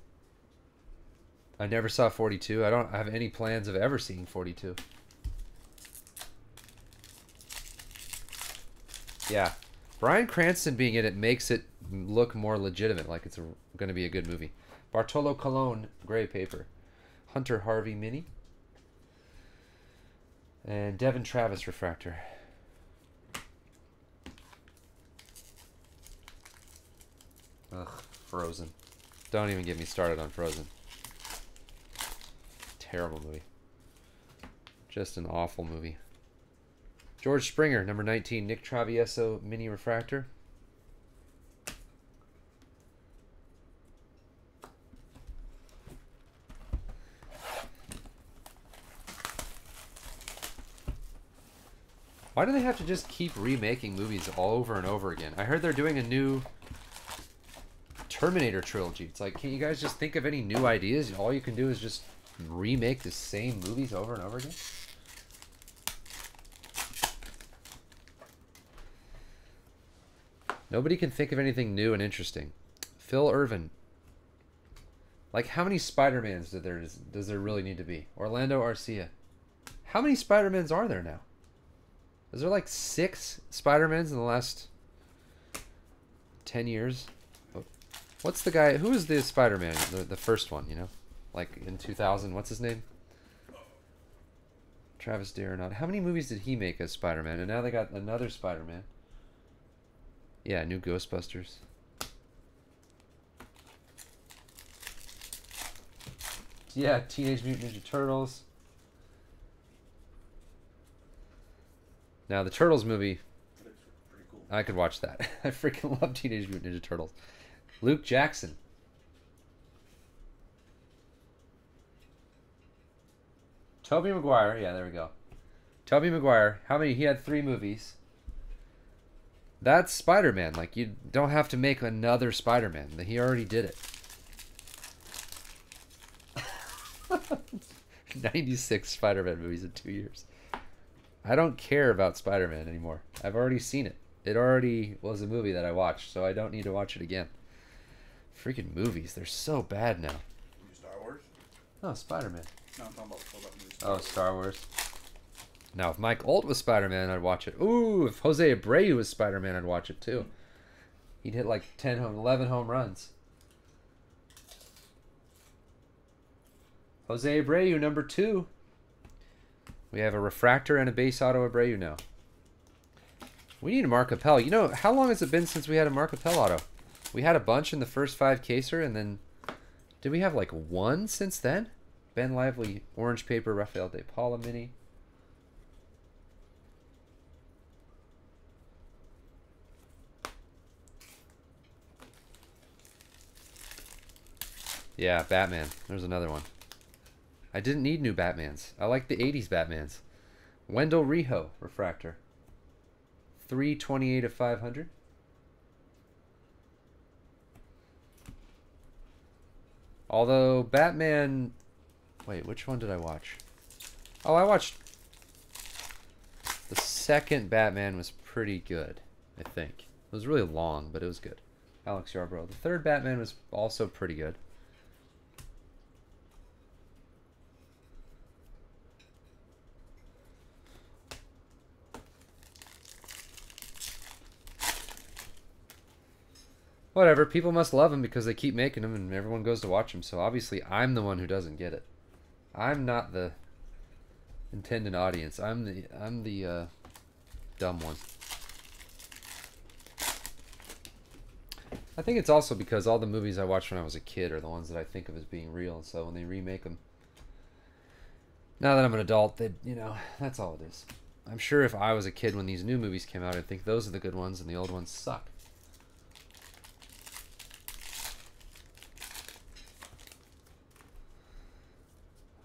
I never saw forty-two. I don't have any plans of ever seeing forty-two. Yeah. Bryan Cranston being in it makes it look more legitimate, like it's going to be a good movie. Bartolo Colon, gray paper. Hunter Harvey Mini. And Devin Travis Refractor. Ugh, Frozen. Don't even get me started on Frozen. Terrible movie. Just an awful movie. George Springer, number nineteen, Nick Travieso Mini Refractor. Why do they have to just keep remaking movies all over and over again? I heard they're doing a new Terminator trilogy. It's like, can't you guys just think of any new ideas? All you can do is just remake the same movies over and over again? Nobody can think of anything new and interesting. Phil Irvin. Like, how many Spider-Mans did there, does there really need to be? Orlando Arcia. How many Spider-Mans are there now? Is there like six Spider-Mans in the last ten years? What's the guy? Who is the Spider-Man? The, the first one, you know? Like in two thousand, what's his name? Travis Daranaud. How many movies did he make as Spider-Man? And now they got another Spider-Man. Yeah, new Ghostbusters. Yeah, Teenage Mutant Ninja Turtles. Now, the Turtles movie, cool. I could watch that. I freaking love Teenage Mutant Ninja Turtles. Luke Jackson. Tobey Maguire. Yeah, there we go. Tobey Maguire. How many? He had three movies. That's Spider-Man. Like, you don't have to make another Spider-Man. He already did it. ninety-six Spider-Man movies in two years. I don't care about Spider-Man anymore. I've already seen it. It already was a movie that I watched, so I don't need to watch it again. Freaking movies. They're so bad now. New Star Wars? No, Spider-Man. No, I'm talking about, about new Star Wars. Oh, Star Wars. Now, if Mike Holt was Spider-Man, I'd watch it. Ooh, if Jose Abreu was Spider-Man, I'd watch it too. He'd hit like ten, eleven home runs. Jose Abreu, number two. We have a refractor and a base auto Abreu now. We need a Mark Appel. You know, how long has it been since we had a Mark Appel auto? We had a bunch in the first five caser, and then did we have like one since then? Ben Lively, orange paper, Rafael De Paula mini. Yeah, Batman. There's another one. I didn't need new Batmans. I like the eighties Batmans. Wendell Riho, refractor. three twenty-eight of five hundred. Although Batman... Wait, which one did I watch? Oh, I watched... The second Batman was pretty good, I think. It was really long, but it was good. Alex Yarbrough. The third Batman was also pretty good. Whatever, people must love them because they keep making them and everyone goes to watch them, so obviously I'm the one who doesn't get it. I'm not the intended audience. I'm the I'm the uh, dumb one. I think it's also because all the movies I watched when I was a kid are the ones that I think of as being real, and so when they remake them, now that I'm an adult, they, you know, that's all it is. I'm sure if I was a kid when these new movies came out, I'd think those are the good ones and the old ones suck.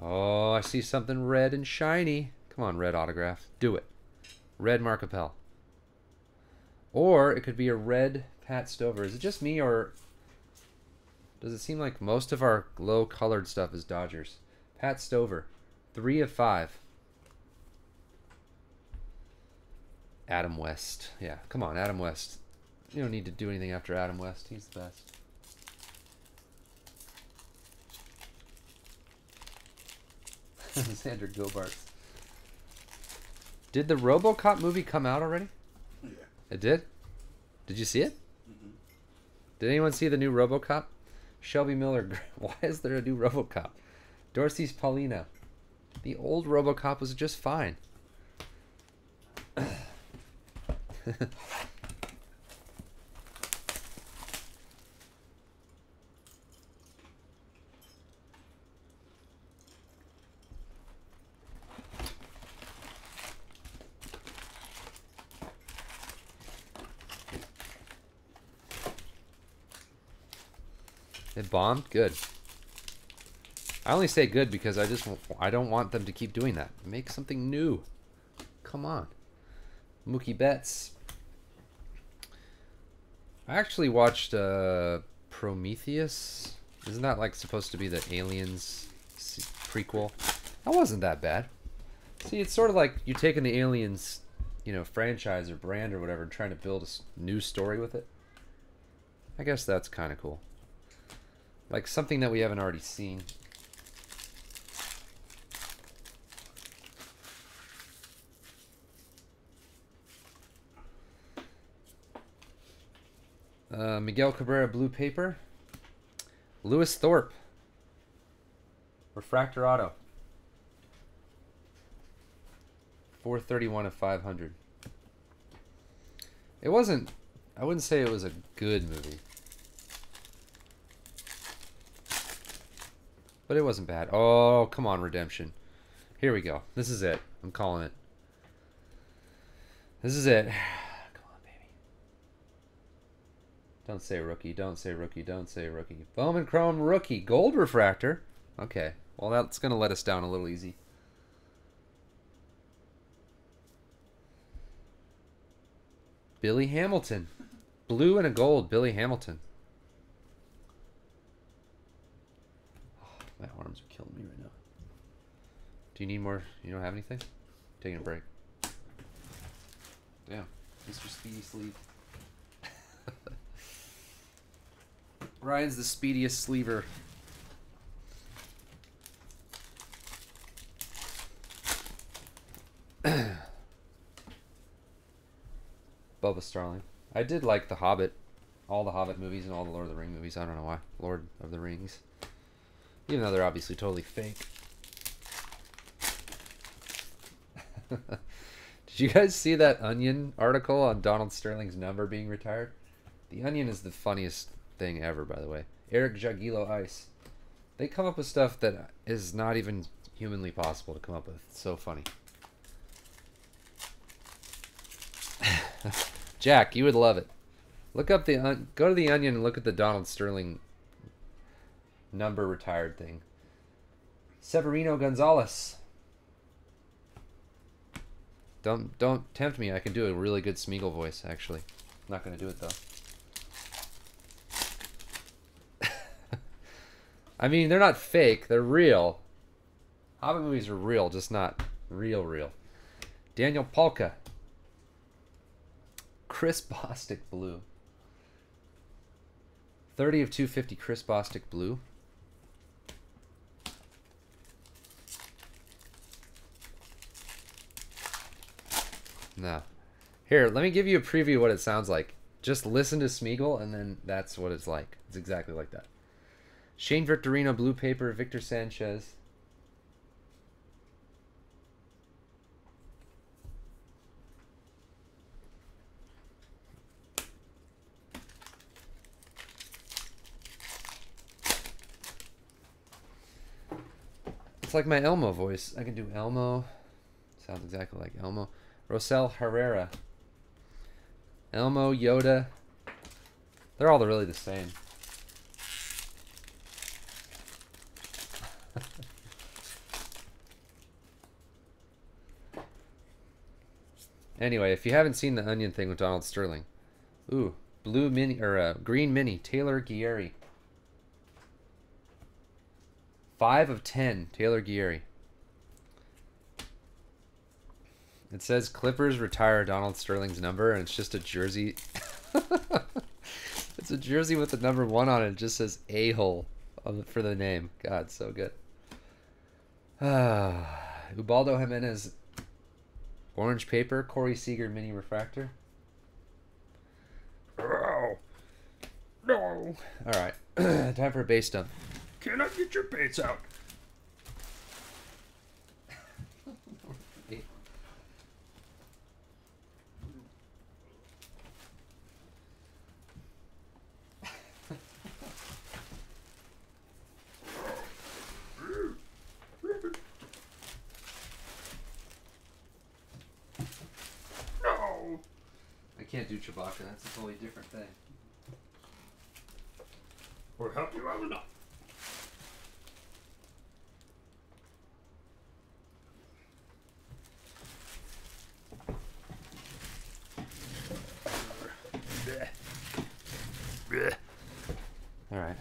Oh, I see something red and shiny. Come on, red autograph. Do it. Red Mark Appel. Or it could be a red Pat Stover. Is it just me, or does it seem like most of our low-colored stuff is Dodgers? Pat Stover, three of five. Adam West. Yeah, come on, Adam West. You don't need to do anything after Adam West. He's the best. Xander Gilbart. Did the Robocop movie come out already? Yeah. It did? Did you see it? Mm-hmm. Did anyone see the new Robocop? Shelby Miller. Why is there a new Robocop? Dorsey's Paulina. The old Robocop was just fine. It bombed? Good. I only say good because I just I don't want them to keep doing that. Make something new. Come on. Mookie Betts. I actually watched uh, Prometheus. Isn't that like supposed to be the Aliens prequel? That wasn't that bad. See, it's sort of like you're taking the Aliens, you know, franchise or brand or whatever, and trying to build a new story with it. I guess that's kind of cool. Like something that we haven't already seen. Uh, Miguel Cabrera, Blue Paper. Lewis Thorpe. Refractor Auto. four thirty-one of five hundred. It wasn't, I wouldn't say it was a good movie. But it wasn't bad. Oh, come on, Redemption. Here we go. This is it. I'm calling it. This is it. Come on, baby. Don't say rookie. Don't say rookie. Don't say rookie. Bowman Chrome Rookie. Gold Refractor. Okay. Well, that's going to let us down a little easy. Billy Hamilton. Blue and a gold. Billy Hamilton. My arms are killing me right now. Do you need more? You don't have anything? Taking a break. Damn. Mister Speedy Sleeve. Ryan's the speediest sleever. Bubba Starling. I did like The Hobbit. All the Hobbit movies and all the Lord of the Rings movies. I don't know why. Lord of the Rings. Even though they're obviously totally fake. Did you guys see that Onion article on Donald Sterling's number being retired? The Onion is the funniest thing ever, by the way. Eric Jagilo Ice. They come up with stuff that is not even humanly possible to come up with. It's so funny. Jack, you would love it. Look up the un go to the Onion and look at the Donald Sterling number retired thing. Severino Gonzalez. Don't don't tempt me. I can do a really good Smeagol voice, actually. I'm not gonna do it though. I mean, they're not fake. They're real. Hobbit movies are real, just not real real. Daniel Polka. Chris Bostic Blue. thirty of two fifty. Chris Bostic Blue. No. Here, let me give you a preview of what it sounds like. Just listen to Smeagol, and then that's what it's like. It's exactly like that. Shane Victorino, Blue Paper, Victor Sanchez. It's like my Elmo voice. I can do Elmo. Sounds exactly like Elmo. Rosel Herrera. Elmo, Yoda. They're all really the same. Anyway, if you haven't seen the Onion thing with Donald Sterling, ooh, blue mini or uh, green mini, Taylor Gieri. Five of ten, Taylor Gieri. It says Clippers retire Donald Sterling's number, and it's just a jersey. It's a jersey with the number one on it. It just says a-hole for the name. God, so good. Uh, Ubaldo Jimenez, orange paper. Corey Seager, mini refractor. Oh, no. All right, time for a base dump. Can I get your pants out? can't do Chewbacca. That's a totally different thing. Or help you out enough. All right.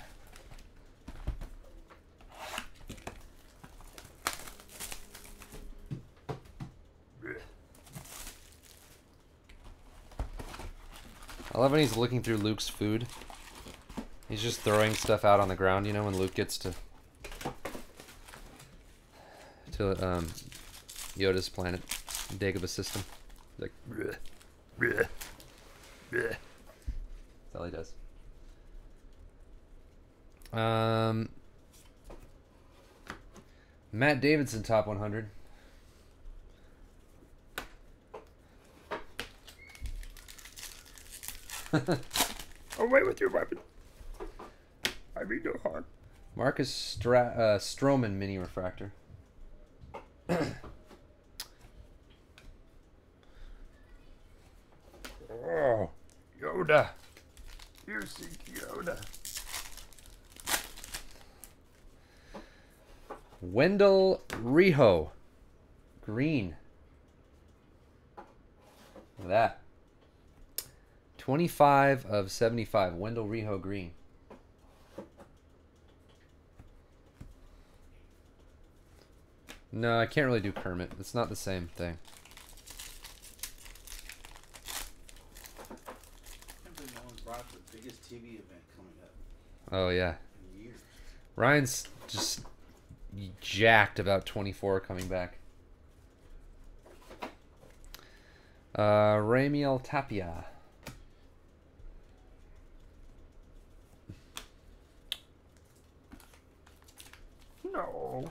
I love when he's looking through Luke's food. He's just throwing stuff out on the ground, you know, when Luke gets to to um, Yoda's planet, Dagobah system. He's like, bleh, bleh, bleh. That's all he does. Um, Matt Davidson, top one hundred. Away with your weapon. I mean no harm. Marcus Stra uh, Stroman mini refractor. Oh, Yoda. You seek Yoda. Wendell Riho. Green. Look at that. twenty-five of seventy-five. Wendell Riho green. No, I can't really do Kermit. It's not the same thing. I can't believe no one brought the biggest T V event coming up. Oh, yeah. In years. Ryan's just jacked about twenty-four coming back. Uh, Ramiel Tapia. No.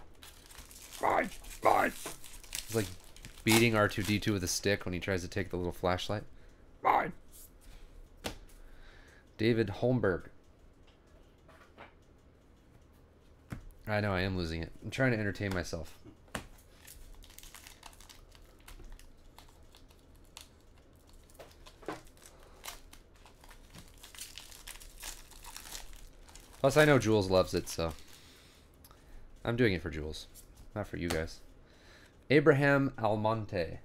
Fine, fine. He's like beating R two D two with a stick when he tries to take the little flashlight. Fine. David Holmberg. I know I am losing it. I'm trying to entertain myself. Plus, I know Jules loves it, so I'm doing it for Jules, not for you guys. Abraham Almonte.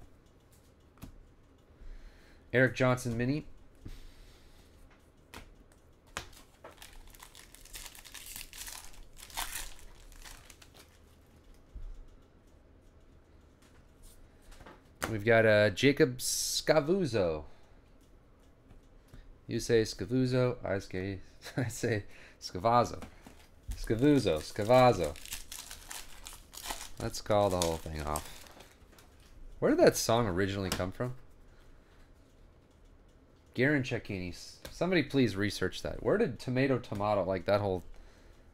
Eric Johnson mini. We've got uh, Jacob Scavuzzo. You say Scavuzzo, I say, I say Scavazzo. Scavuzzo, Scavazzo. Let's call the whole thing off. Where did that song originally come from? Garen Cecchini. Somebody please research that. Where did Tomato Tomato, like that whole...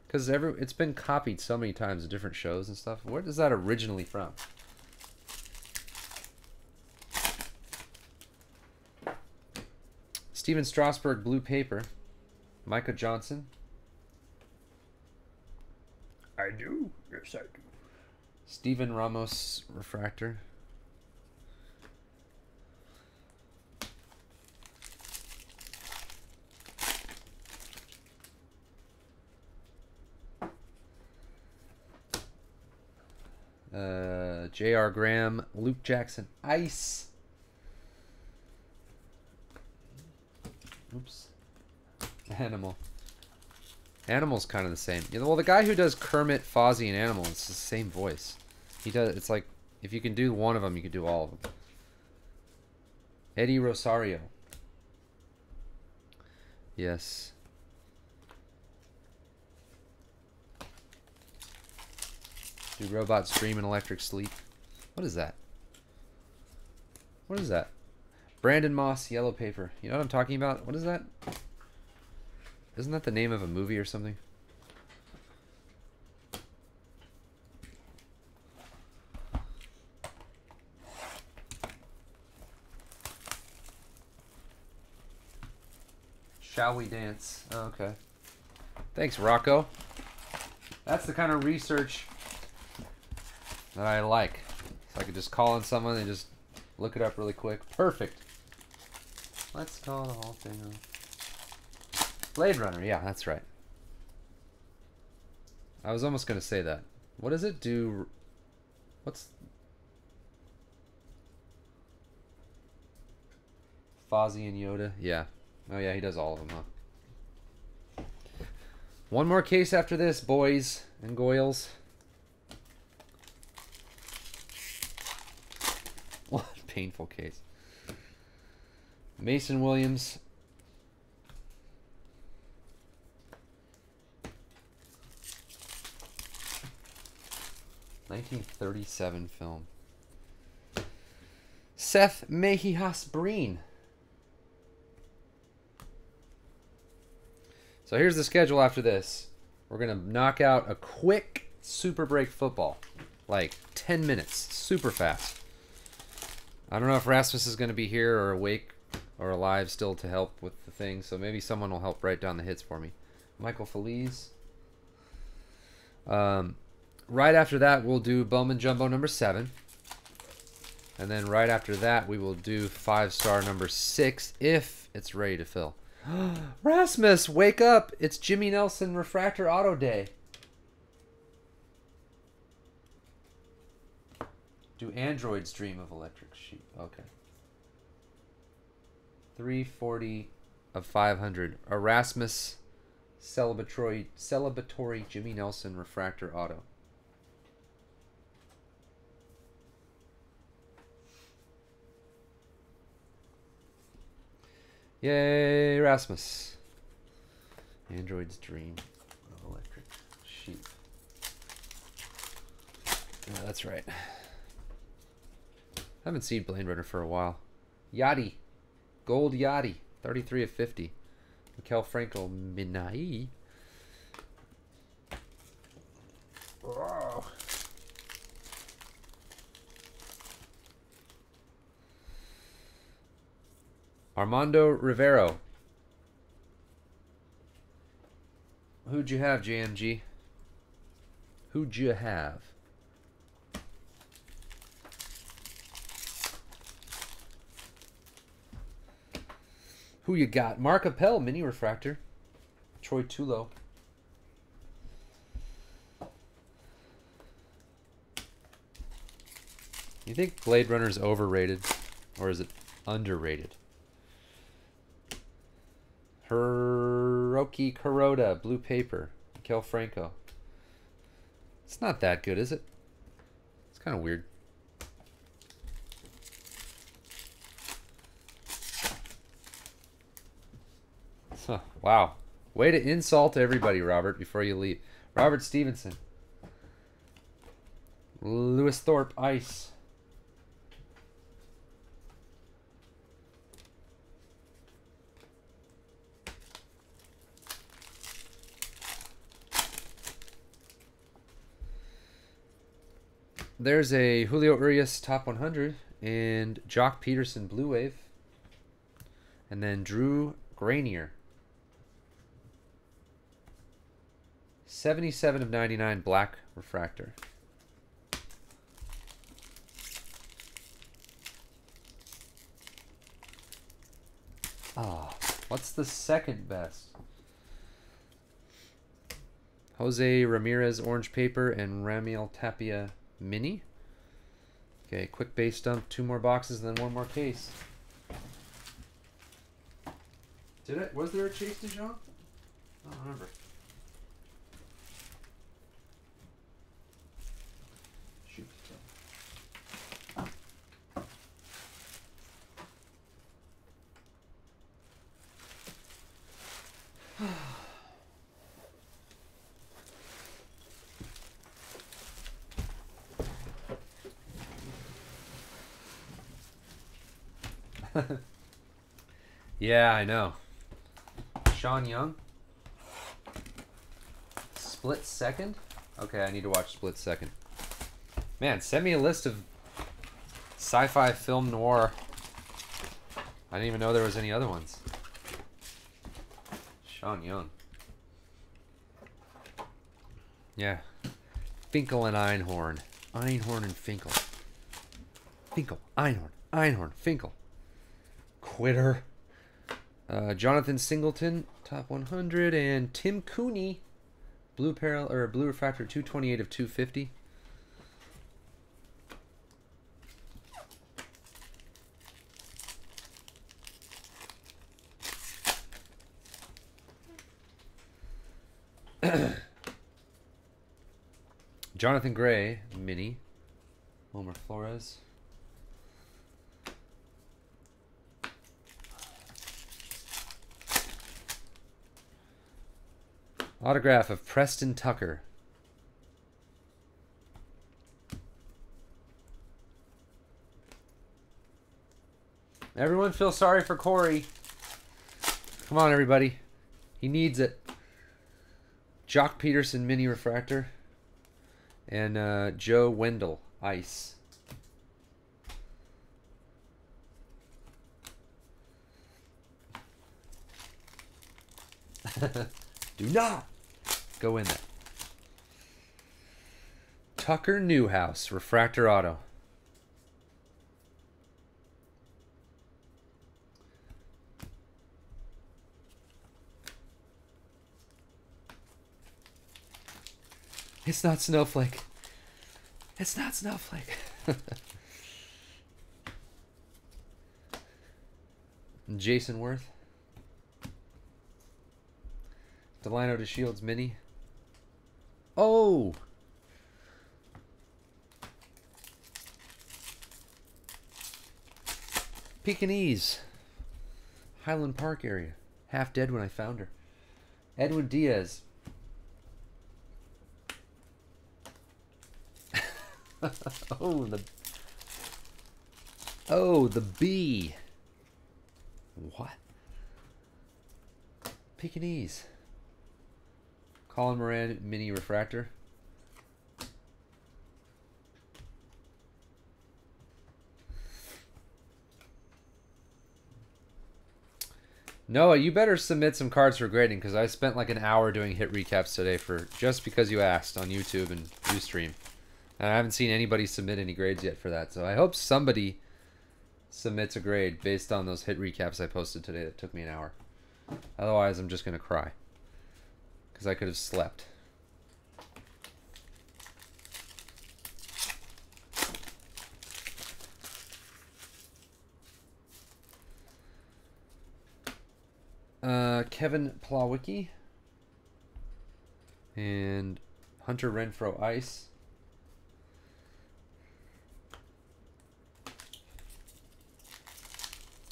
Because every it's been copied so many times in different shows and stuff. Where does that originally from? Steven Strasberg, blue paper. Micah Johnson. I do. Yes, I do. Steven Ramos, refractor. Uh, J R Graham, Luke Jackson, ice. Oops. Animal. Animal's kind of the same. You know, well, the guy who does Kermit, Fozzie, and Animal, it's the same voice. He does. It's like, if you can do one of them, you can do all of them. Eddie Rosario. Yes. Do robots dream in electric sleep? What is that? What is that? Brandon Moss, yellow paper. You know what I'm talking about? What is that? Isn't that the name of a movie or something? Shall we dance? Oh, okay. Thanks, Rocco. That's the kind of research that I like. So I could just call on someone and just look it up really quick. Perfect. Let's call the whole thing off. Blade Runner, yeah, that's right. I was almost going to say that. What does it do? What's... Fozzie and Yoda? Yeah. Oh yeah, he does all of them, huh? One more case after this, boys and goyles. What a painful case. Mason Williams. nineteen thirty-seven film. Seth Mejijas Breen. So here's the schedule after this. We're going to knock out a quick Super Break Football. Like ten minutes. Super fast. I don't know if Rasmus is going to be here or awake or alive still to help with the thing. So maybe someone will help write down the hits for me. Michael Feliz. Um... Right after that, we'll do Bowman Jumbo number seven. And then right after that, we will do Five Star number six, if it's ready to fill. Rasmus, wake up! It's Jimmy Nelson Refractor Auto Day. Do androids dream of electric sheep? Okay. three forty of five hundred. Erasmus celebratory, celebratory Jimmy Nelson Refractor Auto. Yay, Rasmus. Android's dream of electric sheep. Yeah, that's right. Haven't seen Blade Runner for a while. Yachty. Gold Yachty. thirty-three of fifty. Mikhail Frankel Minai. Oh. Armando Rivero. Who'd you have, J M G? Who'd you have? Who you got? Mark Appel, Mini Refractor. Troy Tulo. You think Blade Runner's overrated? Or is it underrated? Hiroki Kuroda, Blue Paper, Mikel Franco. It's not that good, is it? It's kind of weird. Huh, wow. Way to insult everybody, Robert, before you leave. Robert Stevenson. Lewis Thorpe Ice. There's a Julio Urias Top one hundred and Jock Peterson Blue Wave. And then Drew Granier. seventy-seven of ninety-nine Black Refractor. Ah, oh, what's the second best? Jose Ramirez Orange Paper and Ramiel Tapia Mini. Okay, quick base dump, two more boxes, and then one more case. Did it? Was there a Chase DeJean? I don't remember. Shoot. Yeah, I know. Sean Young. Split Second? Okay, I need to watch Split Second. Man, send me a list of sci-fi film noir. I didn't even know there was any other ones. Sean Young. Yeah. Finkel and Einhorn. Einhorn and Finkel. Finkel, Einhorn, Einhorn, Finkel. Quitter. Uh, Jonathan Singleton, top one hundred, and Tim Cooney, blue parallel or blue refractor, two twenty-eight of two fifty. Jonathan Gray, mini. Wilmer Flores. Autograph of Preston Tucker. Everyone feel sorry for Corey. Come on, everybody. He needs it. Jock Peterson, mini refractor. And uh, Joe Wendell, ice. Do not go in there. Tucker Newhouse, refractor auto. It's not Snowflake. It's not Snowflake. Jason Worth. Delano DeShields mini. Oh! Pekingese. Highland Park area. Half dead when I found her. Edwin Diaz. oh the Oh the bee. What? Pekingese. Colin Moran mini refractor. Noah, you better submit some cards for grading because I spent like an hour doing hit recaps today for just because you asked on YouTube and Ustream. And I haven't seen anybody submit any grades yet for that. So I hope somebody submits a grade based on those hit recaps I posted today that took me an hour. Otherwise, I'm just going to cry. Because I could have slept. Uh, Kevin Plawicki. And Hunter Renfro ice.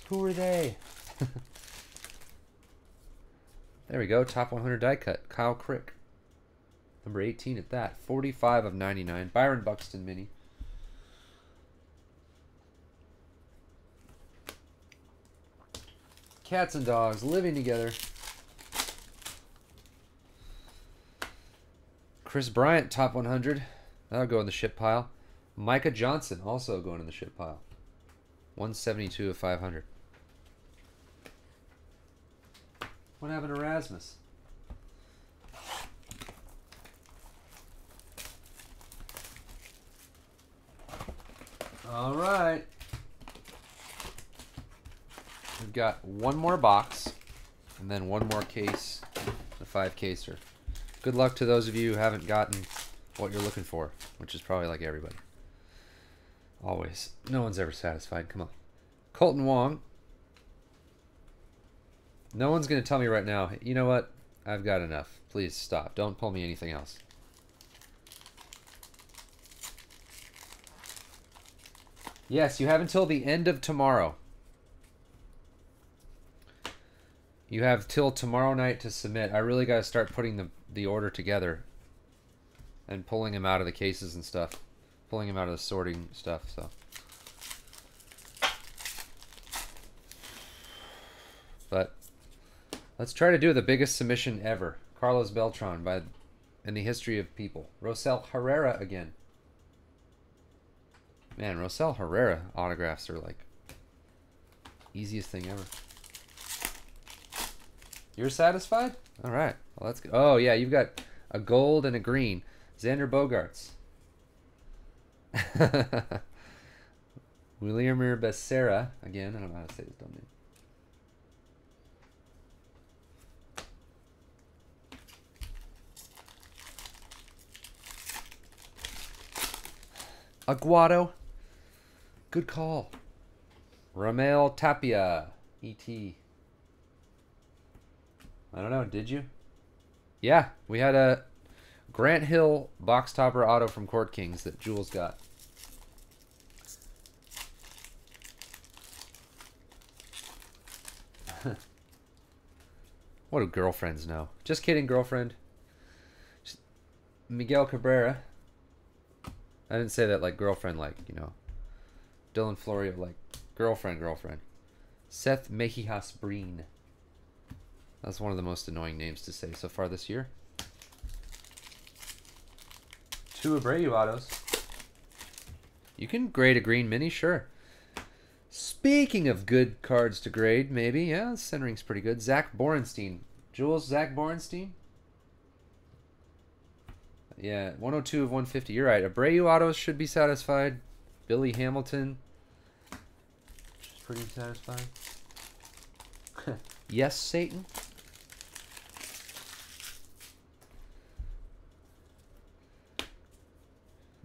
Who are they? There we go. Top one hundred die cut. Kyle Crick. Number eighteen at that. forty-five of ninety-nine. Byron Buxton mini. Cats and dogs living together. Chris Bryant, top one hundred. That'll go in the ship pile. Micah Johnson also going in the ship pile. one seventy-two of five hundred. What happened to Rasmus? All right. We've got one more box and then one more case, the five caser. Good luck to those of you who haven't gotten what you're looking for, which is probably like everybody. Always. No one's ever satisfied. Come on. Colton Wong. No one's going to tell me right now, you know what? I've got enough. Please stop. Don't pull me anything else. Yes, you have until the end of tomorrow. You have till tomorrow night to submit. I really got to start putting the, the order together and pulling them out of the cases and stuff. Pulling them out of the sorting stuff, so. But let's try to do the biggest submission ever. Carlos Beltran by in the history of people. Rosel Herrera again. Man, Rosel Herrera autographs are like easiest thing ever. You're satisfied? All right. Well, that's good. Oh, yeah, you've got a gold and a green. Xander Bogaerts. William Becerra again. I don't know how to say his dumb name. Aguado. Good call. Ramel Tapia. E T. I don't know. Did you? Yeah. We had a Grant Hill box topper auto from Court Kings that Jules got. What do girlfriends know? Just kidding, girlfriend. Just Miguel Cabrera. I didn't say that like girlfriend, like, you know. Dylan Florio, like, girlfriend, girlfriend. Seth Mejijas Breen. That's one of the most annoying names to say so far this year. Two Abreu autos. You can grade a green mini, sure. Speaking of good cards to grade, maybe. Yeah, centering's pretty good. Zach Borenstein. Jules, Zach Borenstein? Yeah, one oh two of one fifty. You're right. Abreu autos should be satisfied. Billy Hamilton. She's pretty satisfied. Yes, Satan.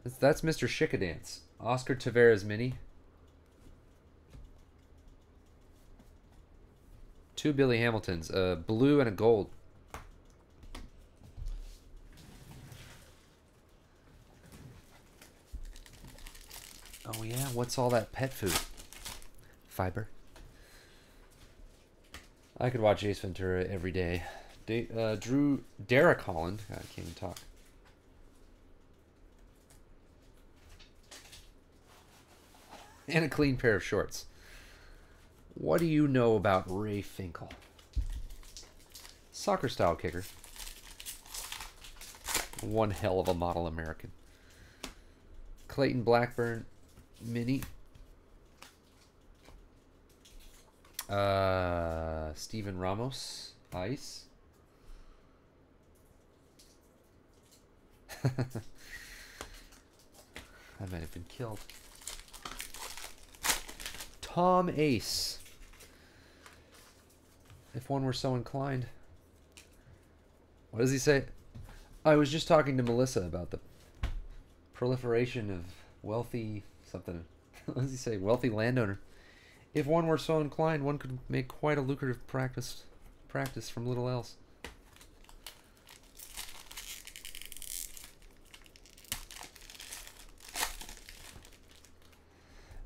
That's, that's Mister Shikadance. Oscar Tavares mini. Two Billy Hamiltons, a blue and a gold. Oh yeah, what's all that pet food? Fiber. I could watch Ace Ventura every day. De uh, Drew Derek Holland. God, I can't even talk. And a clean pair of shorts. What do you know about Ray Finkel? Soccer style kicker. One hell of a model American. Clayton Blackburn mini. Uh, Steven Ramos ice. I might have been killed. Tom Ace. If one were so inclined. What does he say? I was just talking to Melissa about the proliferation of wealthy something. What does he say? Wealthy landowner. If one were so inclined, one could make quite a lucrative practice practice from little else.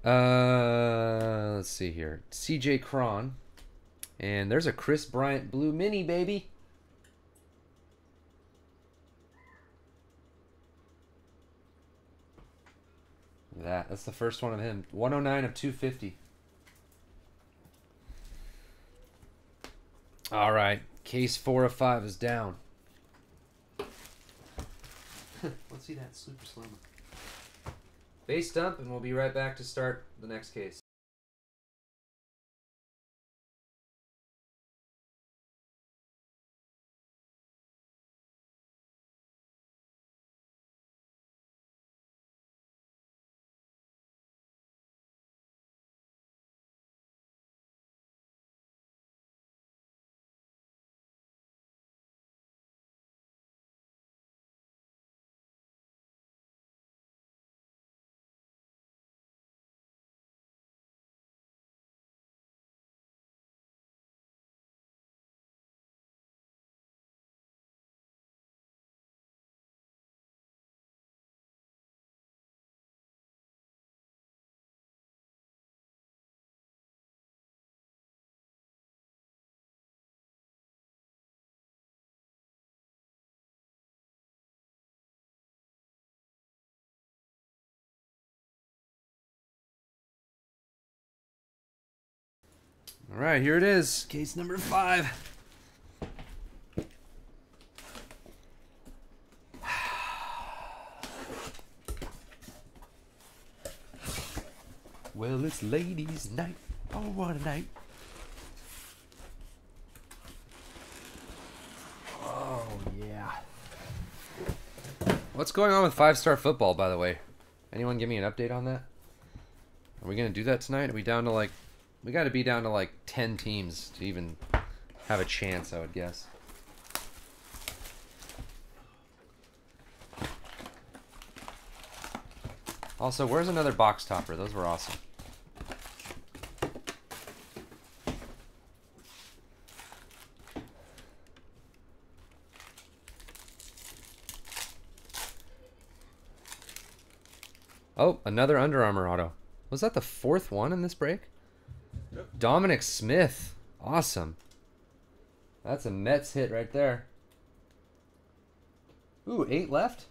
Uh, let's see here. C J Cron. And there's a Chris Bryant blue mini, baby. That, that's the first one of him. one oh nine of two fifty. All right. Case four of five is down. Let's see that super slow. Base dump, and we'll be right back to start the next case. All right, here it is. Case number five. Well, it's ladies' night. Oh, what a night. Oh, yeah. What's going on with Five Star Football, by the way? Anyone give me an update on that? Are we going to do that tonight? Are we down to, like... We got to be down to like ten teams to even have a chance, I would guess. Also, where's another box topper? Those were awesome. Oh, another Under Armour auto. Was that the fourth one in this break? Yep. Dominic Smith. Awesome. That's a Mets hit right there. Ooh, eight left.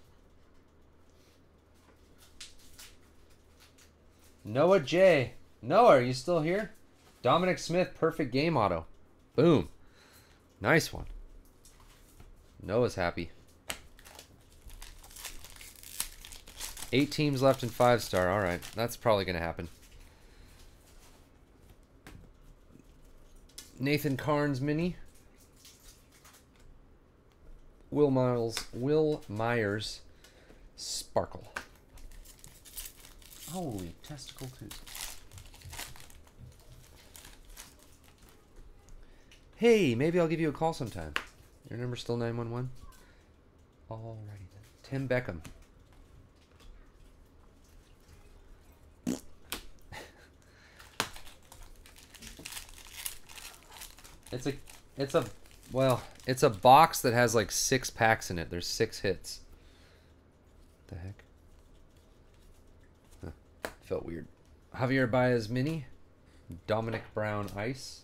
Noah J. Noah, are you still here? Dominic Smith, perfect game auto. Boom. Nice one. Noah's happy. Eight teams left in Five Star. All right, that's probably going to happen. Nathan Carnes mini. Will Miles. Will Myers. Sparkle. Holy testicle twos. Hey, maybe I'll give you a call sometime. Your number's still nine one one. Alrighty then. Tim Beckham. It's a, it's a, well, it's a box that has like six packs in it. There's six hits. What the heck? Huh. Felt weird. Javier Baez mini. Dominic Brown ice.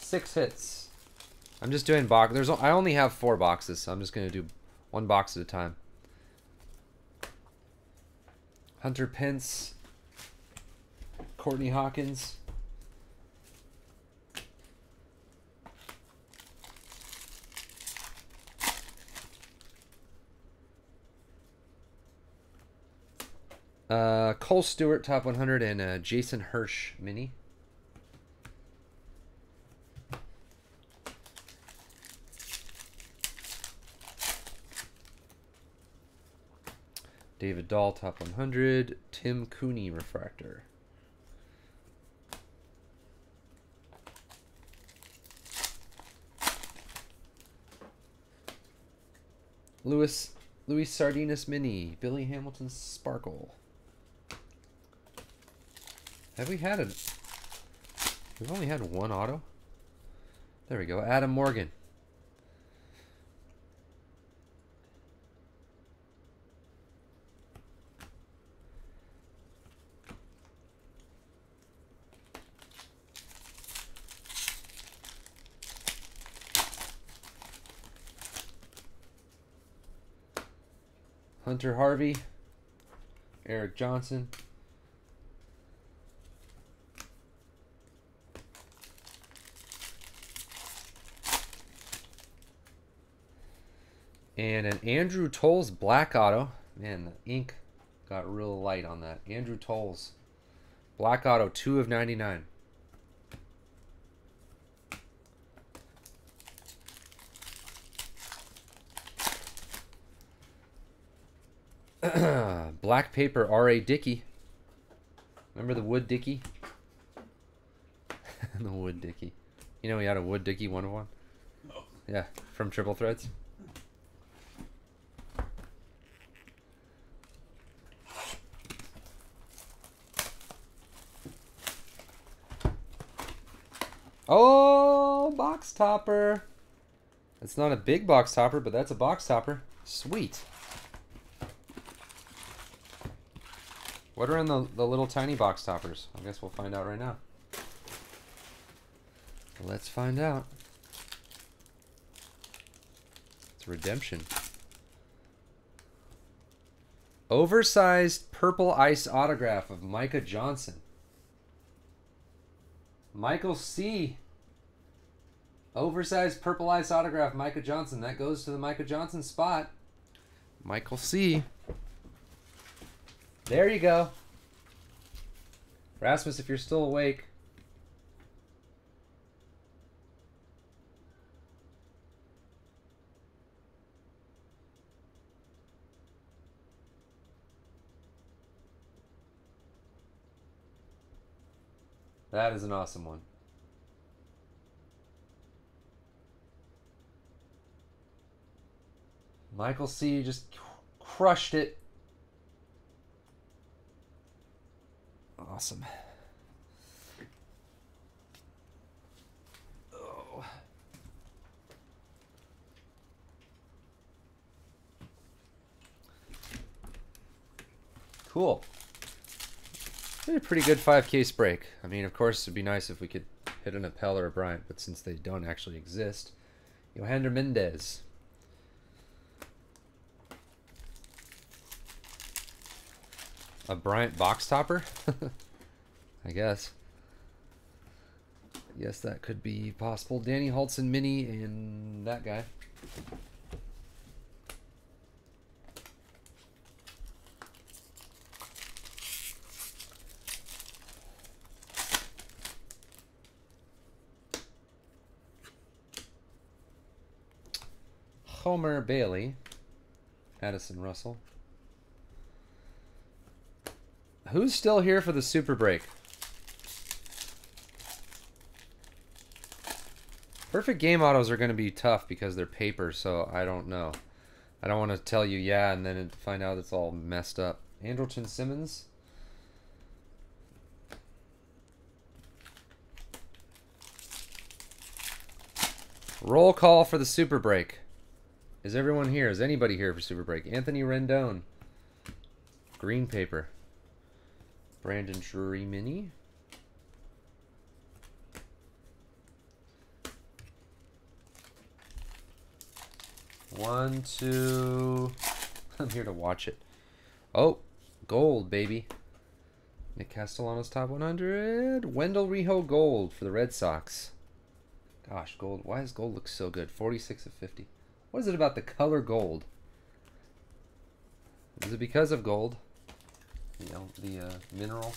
Six hits. I'm just doing box. There's, I only have four boxes, so I'm just going to do one box at a time. Hunter Pence, Courtney Hawkins, uh, Cole Stewart, top one hundred, and uh, Jason Hirsch mini. David Dahl, top one hundred. Tim Cooney, refractor. Louis, Luis Sardinas mini. Billy Hamilton, sparkle. Have we had a... We've only had one auto? There we go. Adam Morgan. Hunter Harvey, Eric Johnson, and an Andrew Toles black auto. Man, the ink got real light on that. Andrew Toles, black auto, two of ninety-nine. Black paper, R A Dickey. Remember the Wood Dickey? The Wood Dickey. You know he had a Wood Dickey one of one? Oh. Yeah, from Triple Threads. Oh, box topper. It's not a big box topper, but that's a box topper. Sweet. What are in the, the little tiny box toppers? I guess we'll find out right now. Let's find out. It's redemption. Oversized purple ice autograph of Micah Johnson. Michael C. Oversized purple ice autograph, Micah Johnson. That goes to the Micah Johnson spot. Michael C. There you go. Rasmus, if you're still awake. That is an awesome one. Michael C. just crushed it. Awesome. Oh. Cool. Did a pretty good five K break. I mean, of course, it'd be nice if we could hit an Appel or a Bryant, but since they don't actually exist. Yohander Mendez. A Bryant box topper? I guess. I guess that could be possible. Danny Holtzen Mini and that guy. Homer Bailey, Addison Russell. Who's still here for the super break? Perfect game autos are going to be tough because they're paper, so I don't know. I don't want to tell you yeah and then find out it's all messed up. Andrelton Simmons. Roll call for the super break. Is everyone here? Is anybody here for Super Break? Anthony Rendon. Green paper. Brandon Drury Mini. One, two... I'm here to watch it. Oh, gold, baby. Nick Castellanos top one hundred. Wendell Rijo gold for the Red Sox. Gosh, gold. Why does gold look so good? forty-six of fifty. What is it about the color gold? Is it because of gold? You know, the uh, mineral?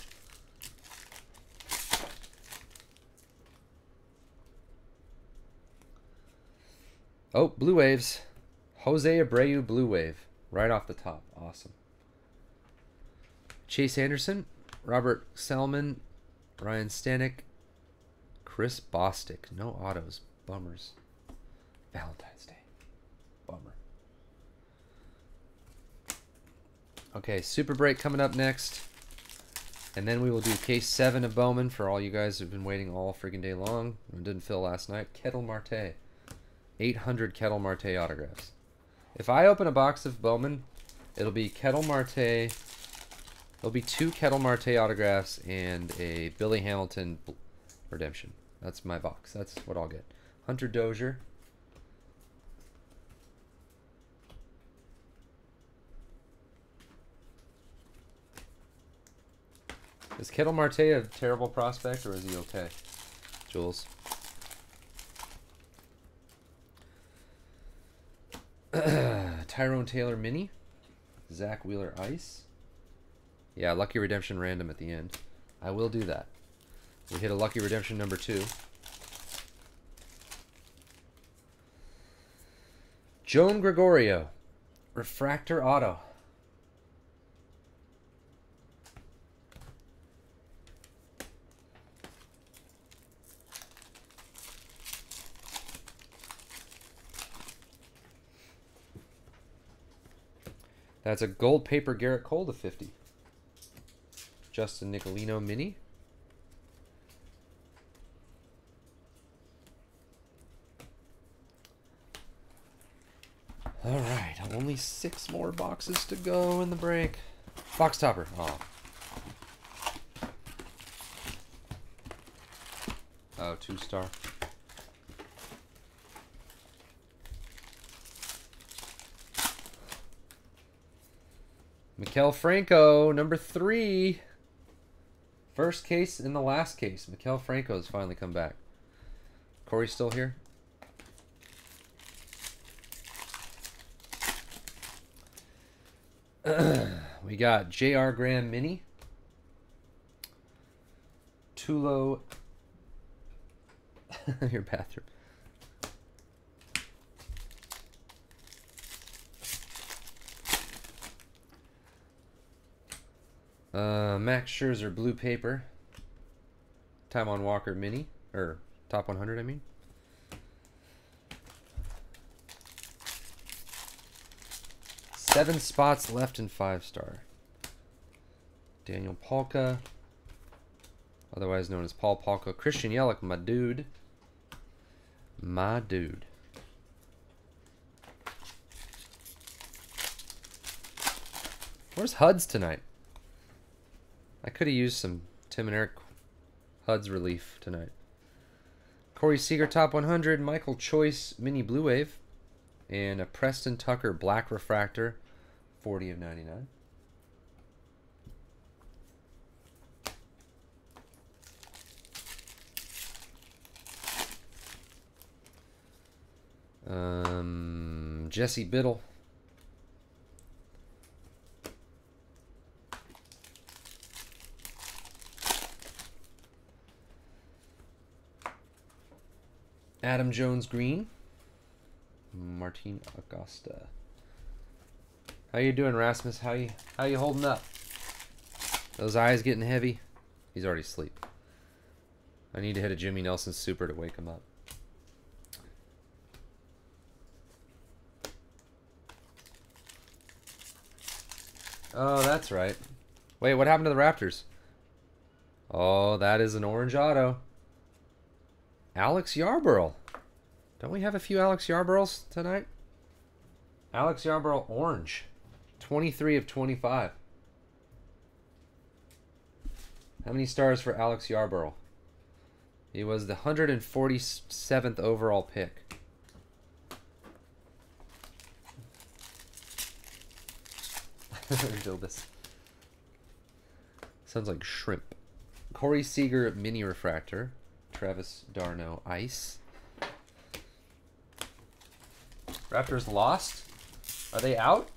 Oh, Blue Waves. Jose Abreu Blue Wave. Right off the top. Awesome. Chase Anderson. Robert Salmon. Ryan Stanek. Chris Bostic. No autos. Bummers. Valentine's Day. Bummer. Okay, Super Break coming up next. And then we will do case seven of Bowman for all you guys who've been waiting all freaking day long. It didn't fill last night. Kettle Marte. eight hundred Kettle Marte autographs. If I open a box of Bowman, it'll be Kettle Marte. There'll be two Kettle Marte autographs and a Billy Hamilton redemption. That's my box. That's what I'll get. Hunter Dozier. Is Kettle Marte a terrible prospect, or is he okay? Jules. Tyrone Taylor Mini. Zach Wheeler Ice. Yeah, Lucky Redemption random at the end. I will do that. We hit a Lucky Redemption number two. Joan Gregorio. Refractor Auto. That's a gold paper Garrett Cole to fifty. Justin Nicolino Mini. All right, only six more boxes to go in the break. Box topper. Oh. Oh, two star. Mikel Franco, number three. First case in the last case. Mikel Franco has finally come back. Corey's still here. We got J R Graham Mini. Tulo. Your bathroom. Uh, Max Scherzer Blue Paper. Taijuan Walker Mini. Or Top one hundred, I mean. Seven spots left in Five Star. Daniel Palka, otherwise known as Paul Palka. Christian Yelich, my dude. My dude. Where's H U Ds tonight? I could have used some Tim and Eric H U Ds relief tonight. Corey Seager, Top one hundred. Michael Choice, Mini Blue Wave. And a Preston Tucker Black Refractor, forty of ninety-nine. Um, Jesse Biddle. Adam Jones Green. Martin Augusta. How you doing, Rasmus? How you how you holding up? Those eyes getting heavy? He's already asleep. I need to hit a Jimmy Nelson super to wake him up. Oh, that's right. Wait, what happened to the Raptors? Oh, that is an orange auto. Alex Yarborough. Don't we have a few Alex Yarboroughs tonight? Alex Yarborough orange. twenty-three of twenty-five. How many stars for Alex Yarborough? He was the one hundred forty-seventh overall pick. Dilbus. Sounds like shrimp. Corey Seager Mini Refractor. Travis Darno Ice. Raptors lost? Are they out?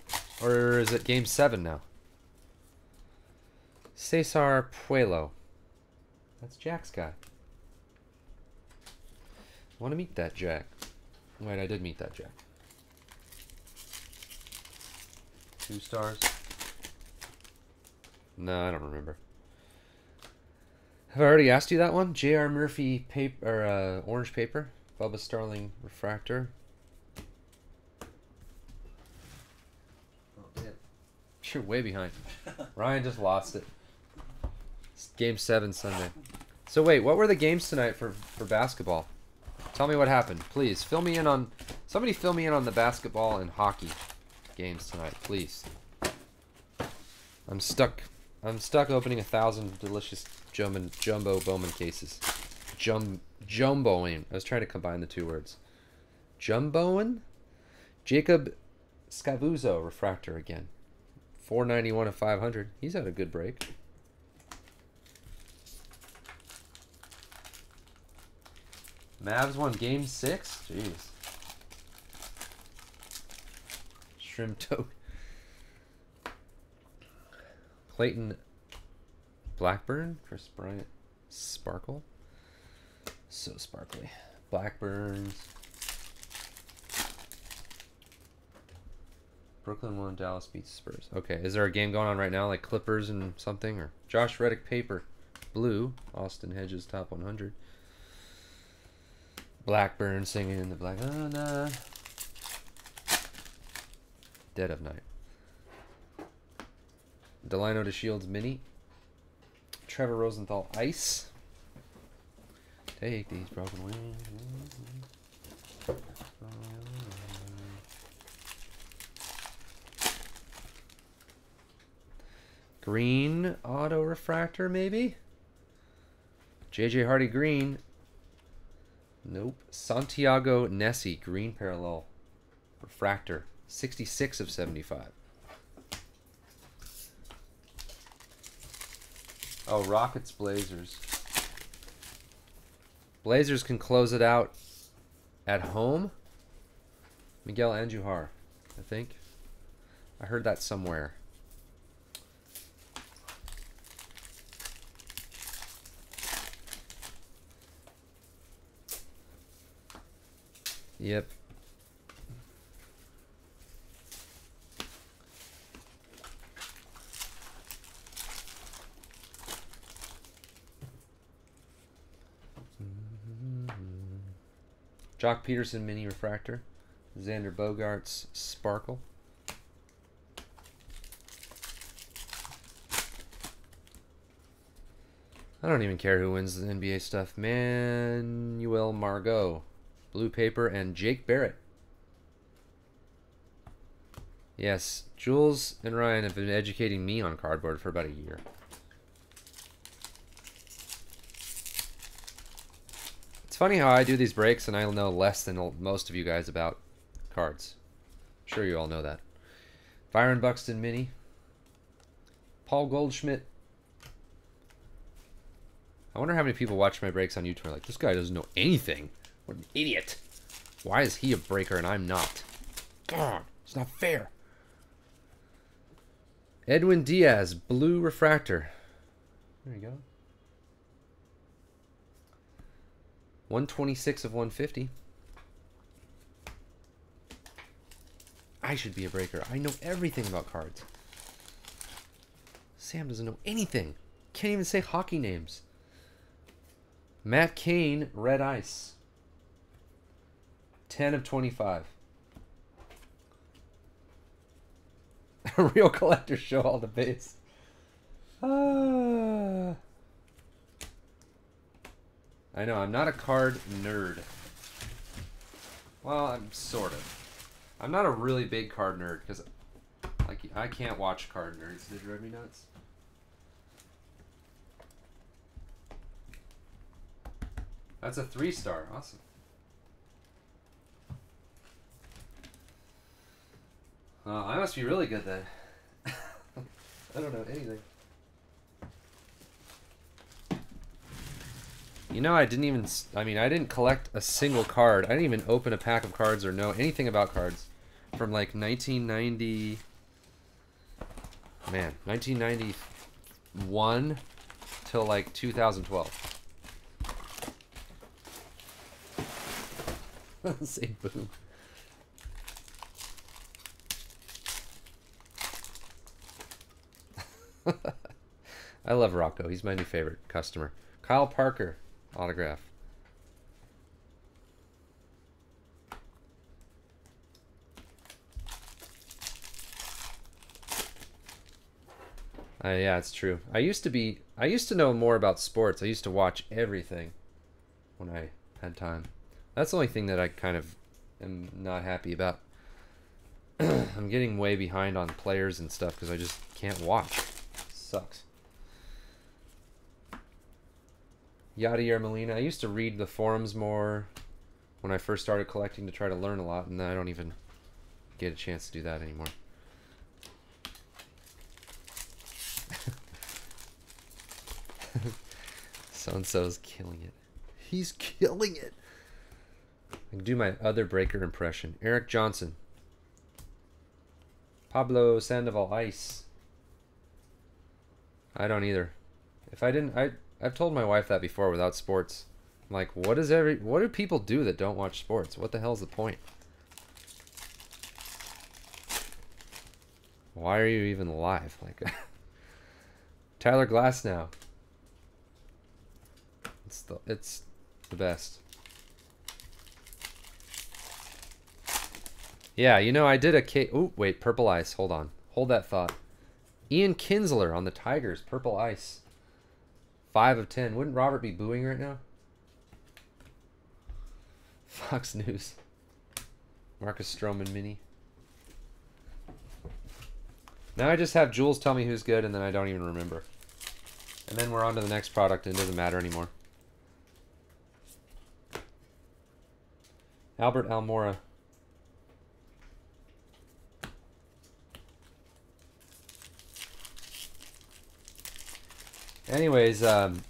Or is it game seven now? Cesar Puelo. That's Jack's guy. I want to meet that Jack. Wait, I did meet that Jack. Two stars. No, I don't remember. Have I already asked you that one? J R. Murphy paper, or, uh, orange paper. Bubba Starling refractor. You're way behind. Ryan just lost it. It's game seven Sunday. So wait, what were the games tonight for, for basketball? Tell me what happened, please. Fill me in on... Somebody fill me in on the basketball and hockey games tonight, please. I'm stuck. I'm stuck opening a thousand delicious jumbo, jumbo Bowman cases. Jum, jumboing. I was trying to combine the two words. Jumboing? Jacob Scavuzzo refractor again. four ninety-one of five hundred. He's had a good break. Mavs won game six? Jeez. Shrimp toad. Clayton Blackburn. Chris Bryant. Sparkle. So sparkly. Blackburns. Brooklyn won, Dallas beats Spurs. Okay, is there a game going on right now, like Clippers and something? Or Josh Reddick paper, blue, Austin Hedges top one hundred. Blackburn singing in the black. Oh, nah. Dead of night. Delino DeShields mini. Trevor Rosenthal ice. Take these broken wings. Green auto refractor, maybe? J J Hardy green. Nope. Santiago Nessi green parallel refractor, sixty-six of seventy-five. Oh, Rockets Blazers. Blazers can close it out at home. Miguel Andujar, I think. I heard that somewhere. Yep. Jock Peterson mini refractor. Xander Bogarts sparkle. I don't even care who wins the N B A stuff. Manuel Margot, Blue Paper, and Jake Barrett. Yes, Jules and Ryan have been educating me on cardboard for about a year. It's funny how I do these breaks and I know less than most of you guys about cards. I'm sure you all know that. Byron Buxton Mini. Paul Goldschmidt. I wonder how many people watch my breaks on YouTube and are like, this guy doesn't know anything. What an idiot. Why is he a breaker and I'm not? God, it's not fair. Edwin Diaz, Blue Refractor. There you go. one twenty-six of one fifty. I should be a breaker. I know everything about cards. Sam doesn't know anything. Can't even say hockey names. Matt Cain, Red Ice. ten of twenty-five. A real collector show all the base. Uh, I know, I'm not a card nerd. Well, I'm sort of. I'm not a really big card nerd because like, I can't watch card nerds. They drive me nuts. That's a three star. Awesome. Uh, I must be really good then. I don't know anything. You know, I didn't even... I mean, I didn't collect a single card. I didn't even open a pack of cards or know anything about cards. From like nineteen ninety... Man, nineteen ninety-one till like two thousand twelve. Say boom. I love Rocco. He's my new favorite customer. Kyle Parker, autograph. Uh, yeah, it's true. I used to be, I used to know more about sports. I used to watch everything when I had time. That's the only thing that I kind of am not happy about. I'm getting way behind on players and stuff because I just can't watch. It sucks. Yadier Molina. I used to read the forums more when I first started collecting to try to learn a lot, and I don't even get a chance to do that anymore. So-and-so's killing it. He's killing it. I can do my other breaker impression. Eric Johnson. Pablo Sandoval Ice. I don't either. If I didn't, I, I've told my wife that before without sports. I'm like, what is every, what do people do that don't watch sports? What the hell's the point? Why are you even alive? Like, Tyler Glasnow. It's the, it's the best. Yeah, you know, I did a K... Ooh, wait, Purple Ice. Hold on. Hold that thought. Ian Kinsler on the Tigers. Purple Ice. five of ten. Wouldn't Robert be booing right now? Fox News. Marcus Stroman Mini. Now I just have Jules tell me who's good, and then I don't even remember. And then we're on to the next product, and it doesn't matter anymore. Albert Almora. Anyways, um,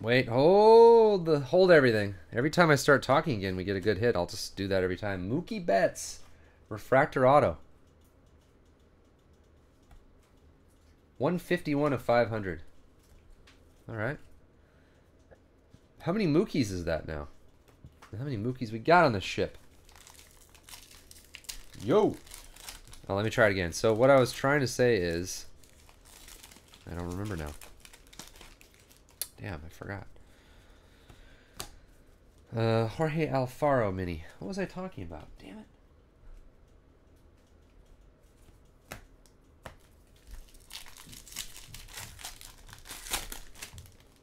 wait, hold the, hold everything. Every time I start talking again, we get a good hit. I'll just do that every time. Mookie Betts, Refractor Auto. one fifty-one of five hundred. All right. How many Mookies is that now? How many Mookies we got on the ship? Yo. Oh, let me try it again. So what I was trying to say is... I don't remember now. Damn, I forgot. Uh, Jorge Alfaro Mini. What was I talking about? Damn it.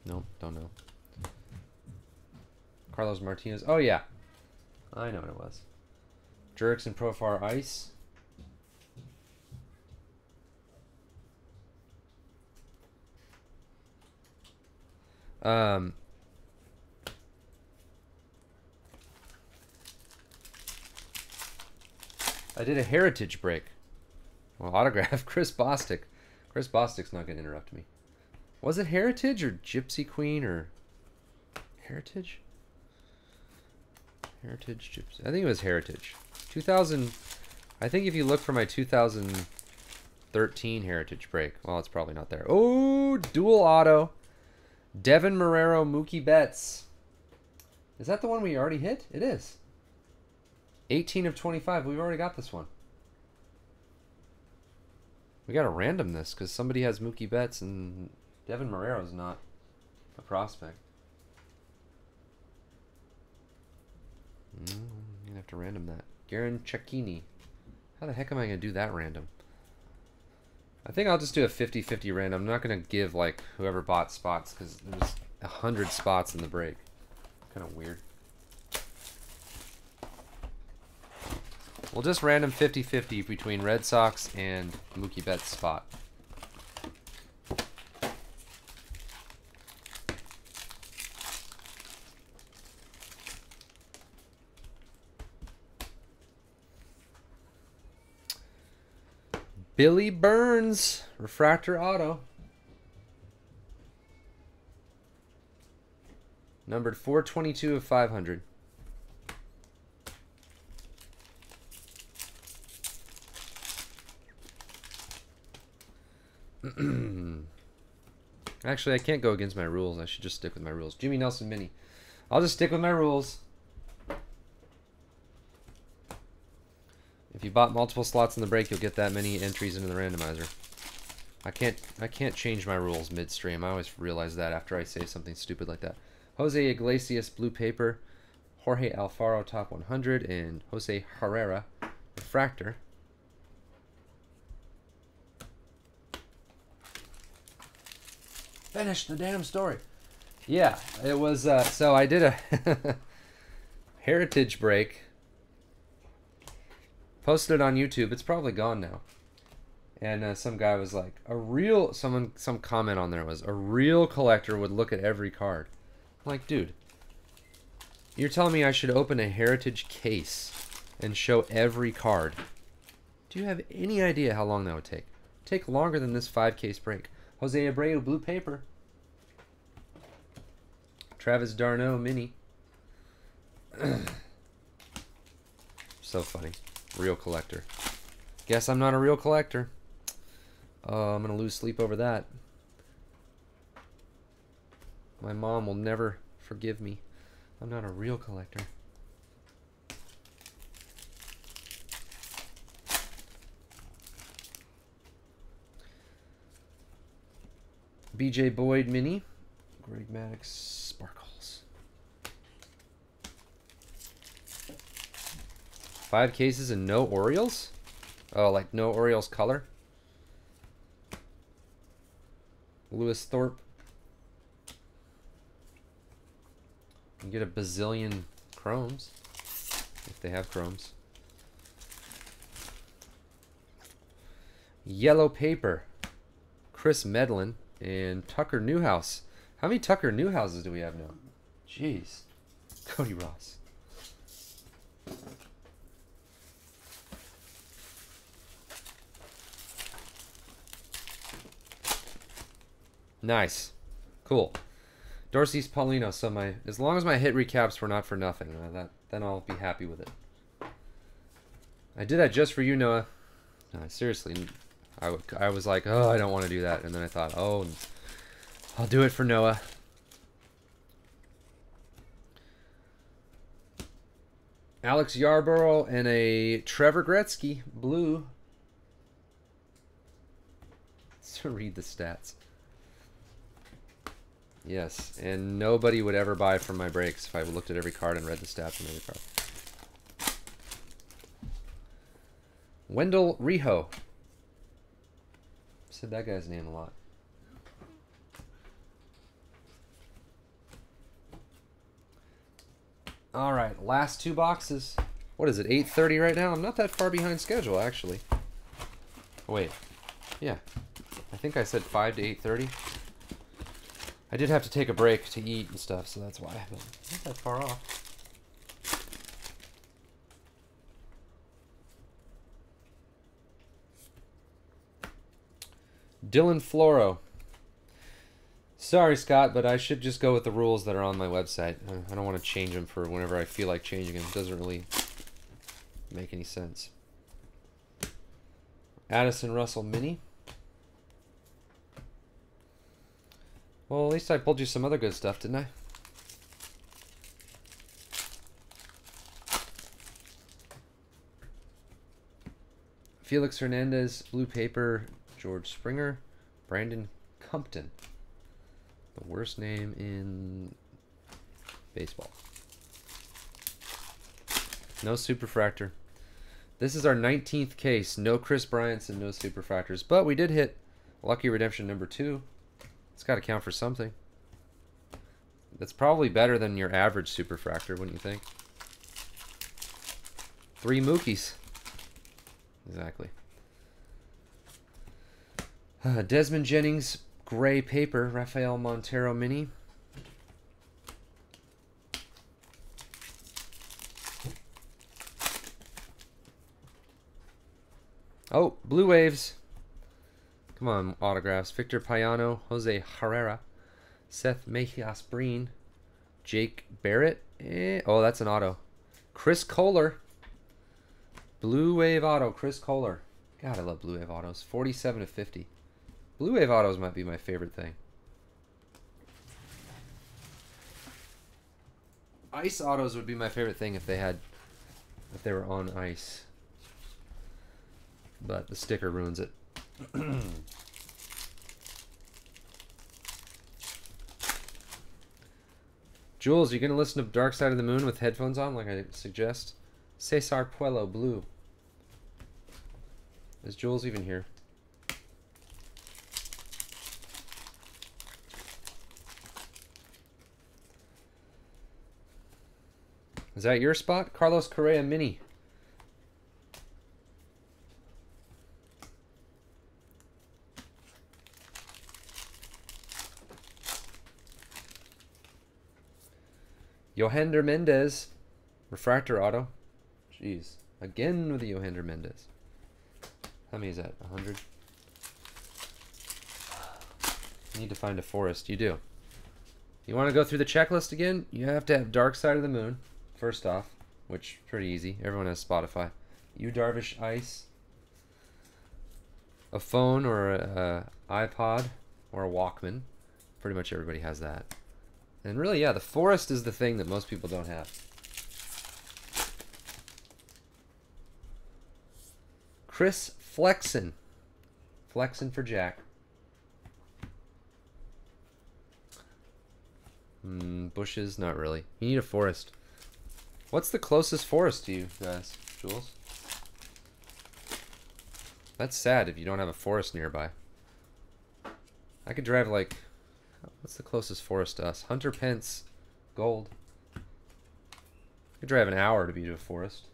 Nope, don't know. Carlos Martinez. Oh, yeah. I know what it was. Jerks and Profar Ice. Um... I did a heritage break. Well, autograph Chris Bostic. Chris Bostic's not going to interrupt me. Was it Heritage or Gypsy Queen or Heritage? Heritage Gypsy. I think it was Heritage. two thousand. I think if you look for my two thousand thirteen Heritage break, well, it's probably not there. Oh, dual auto. Devin Marrero, Mookie Betts. Is that the one we already hit? It is. eighteen of twenty-five. We've already got this one. We got to random this because somebody has Mookie Betts and Devin Marrero's not a prospect. I'm going to have to random that. Garen Cecchini. How the heck am I going to do that random? I think I'll just do a fifty fifty random. I'm not going to give like whoever bought spots because there's one hundred spots in the break. Kind of weird. We'll just random fifty fifty between Red Sox and Mookie Betts spot. Billy Burns, refractor auto. Numbered four twenty-two of five hundred. Actually, I can't go against my rules. I should just stick with my rules. Jimmy Nelson Mini. I'll just stick with my rules. If you bought multiple slots in the break, you'll get that many entries into the randomizer. I can't I can't change my rules midstream. I always realize that after I say something stupid like that. Jose Iglesias, blue paper. Jorge Alfaro, top one hundred. And Jose Herrera, refractor. Finish the damn story. Yeah, it was, uh, so I did a heritage break. Posted it on YouTube. It's probably gone now. And uh, some guy was like, a real, someone, some comment on there was, a real collector would look at every card. I'm like, dude, you're telling me I should open a heritage case and show every card. Do you have any idea how long that would take? Take longer than this five case break. Jose Abreu, blue paper. Travis Darno, mini. So funny. Real collector. Guess I'm not a real collector. Oh, I'm going to lose sleep over that. My mom will never forgive me. I'm not a real collector. B J Boyd Mini, Greg Maddox Sparkles. Five cases and no Orioles? Oh, like no Orioles color? Lewis Thorpe. You can get a bazillion chromes, if they have chromes. Yellow paper, Chris Medlin. And Tucker Newhouse. How many Tucker Newhouses do we have now? Jeez. Cody Ross. Nice. Cool. Dorsey's Paulino. So my, as long as my hit recaps were not for nothing, uh, that then I'll be happy with it. I did that just for you, Noah. No, seriously. I, would, I was like, oh, I don't want to do that. And then I thought, oh, I'll do it for Noah. Alex Yarborough and a Trevor Gretzky, blue. Let's read the stats. Yes, and nobody would ever buy from my breaks if I looked at every card and read the stats on every card. Wendell Riho. Said that guy's name a lot. All right, last two boxes. What is it, eight thirty right now? I'm not that far behind schedule, actually. Wait, yeah. I think I said five to eight thirty. I did have to take a break to eat and stuff, so that's why. But not that far off. Dylan Floro. Sorry, Scott, but I should just go with the rules that are on my website. I don't want to change them for whenever I feel like changing them. It doesn't really make any sense. Addison Russell Mini. Well, at least I pulled you some other good stuff, didn't I? Felix Hernandez, Blue Paper, George Springer, Brandon Compton. The worst name in baseball. No Superfractor. This is our nineteenth case. No Chris Bryants and no Superfractors. But we did hit Lucky Redemption number two. It's got to count for something. That's probably better than your average Superfractor, wouldn't you think? Three Mookies. Exactly. Uh, Desmond Jennings, Gray Paper, Rafael Montero Mini. Oh, Blue Waves. Come on, autographs. Victor Payano, Jose Herrera, Seth Mejias Breen, Jake Barrett. Eh, oh, that's an auto. Chris Kohler. Blue Wave Auto, Chris Kohler. God, I love Blue Wave Autos. forty-seven to fifty. Blue Wave Autos might be my favorite thing. Ice Autos would be my favorite thing if they had, if they were on ice. But the sticker ruins it. Jules, are you going to listen to Dark Side of the Moon with headphones on, like I suggest? Cesar Puello Blue. Is Jules even here? Is that your spot? Carlos Correa Mini. Yohander Mendez, Refractor Auto. Jeez, again with the Yohander Mendez. How many is that, one hundred? Need to find a forest, you do. You want to go through the checklist again? You have to have Dark Side of the Moon, first off, which is pretty easy. Everyone has Spotify. You Darvish Ice, a phone or an iPod or a Walkman. Pretty much everybody has that. And really, yeah, the forest is the thing that most people don't have. Chris Flexen. Flexen for Jack. Mm, bushes? Not really. You need a forest. What's the closest forest to you guys, Jules? That's sad if you don't have a forest nearby. I could drive like... What's the closest forest to us? Hunter Pence, gold. I could drive an hour to be to a forest.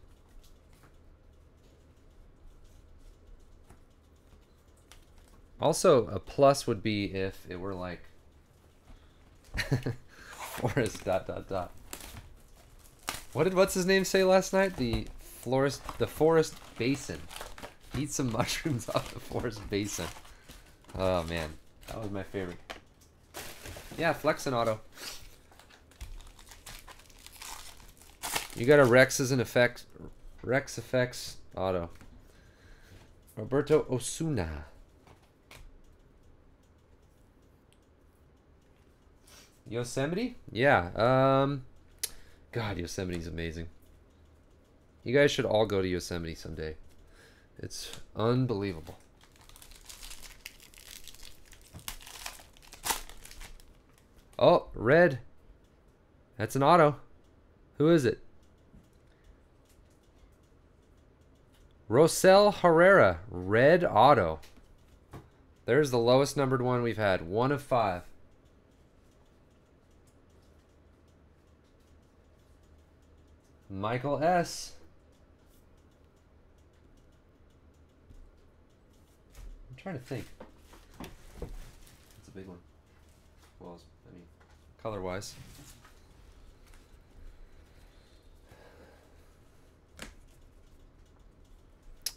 Also, a plus would be if it were like forest dot dot dot. What did what's his name say last night? The forest, the forest basin. Eat some mushrooms off the forest basin. Oh man, that was my favorite. Yeah, Flexen Auto. You got a Rex as an effect. Rex Effects Auto. Roberto Osuna. Yosemite? Yeah. Um, God, Yosemite's amazing. You guys should all go to Yosemite someday. It's unbelievable. Oh, red. That's an auto. Who is it? Rosel Herrera. Red auto. There's the lowest numbered one we've had. One of five. Michael S. I'm trying to think. That's a big one. Well, I mean, color-wise.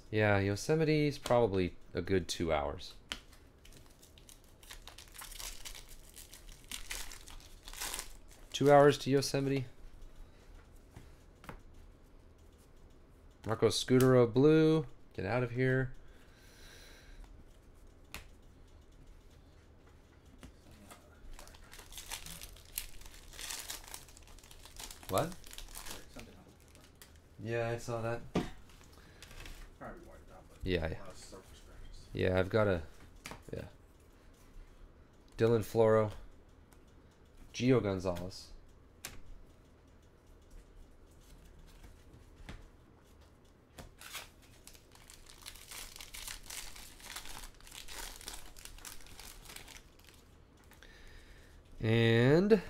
Yeah, Yosemite is probably a good two hours. Two hours to Yosemite. Marco Scudero Blue, get out of here. What? Yeah, I saw that. Yeah, yeah. Yeah, I've got a, yeah. Dylan Floro. Gio Gonzalez. And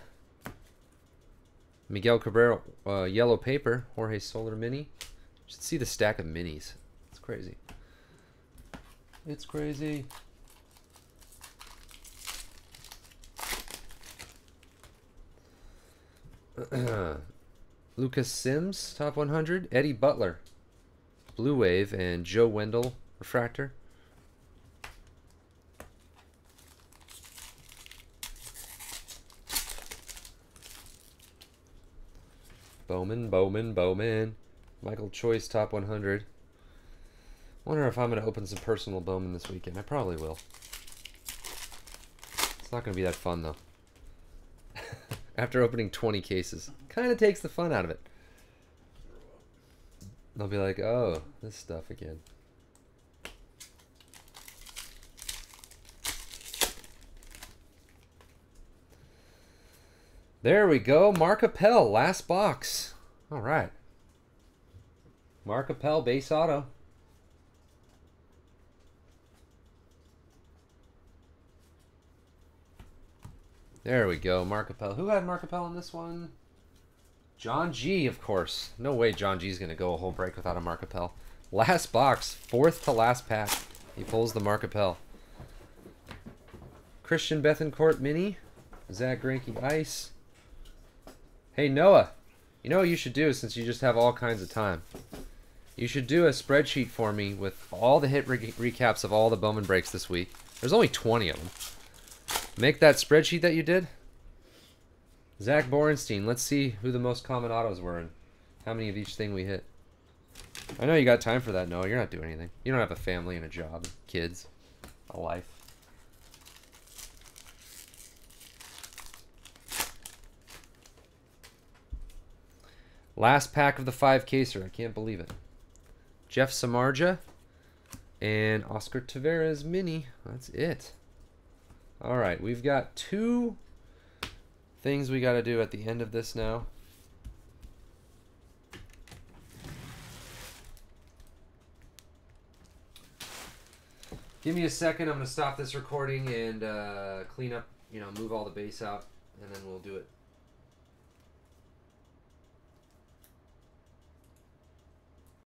Miguel Cabrera, uh, Yellow Paper, Jorge Solar Mini. You should see the stack of minis. It's crazy. It's crazy. Lucas Sims, top one hundred. Eddie Butler, Blue Wave, and Joe Wendell, Refractor. Bowman, Bowman, Bowman. Michael Choice, top one hundred. Wonder if I'm going to open some personal Bowman this weekend. I probably will. It's not going to be that fun, though. After opening twenty cases. Kind of takes the fun out of it. They'll be like, oh, this stuff again. There we go. Mark Appel, last box. All right. Mark Appel, base auto. There we go. Mark Appel. Who had Mark Appel in this one? John G, of course. No way John G's going to go a whole break without a Mark Appel. Last box, fourth to last pack. He pulls the Mark Appel. Christian Bethencourt Mini. Zach Greinke Ice. Hey, Noah, you know what you should do since you just have all kinds of time? You should do a spreadsheet for me with all the hit re recaps of all the Bowman breaks this week. There's only twenty of them. Make that spreadsheet that you did. Zach Borenstein, let's see who the most common autos were and how many of each thing we hit. I know you got time for that, Noah. You're not doing anything. You don't have a family and a job, kids, a life. Last pack of the five-caser. I can't believe it. Jeff Samarja and Oscar Tavares Mini. That's it. All right, we've got two things we got to do at the end of this now. Give me a second. I'm going to stop this recording and uh, clean up, you know, move all the base out, and then we'll do it.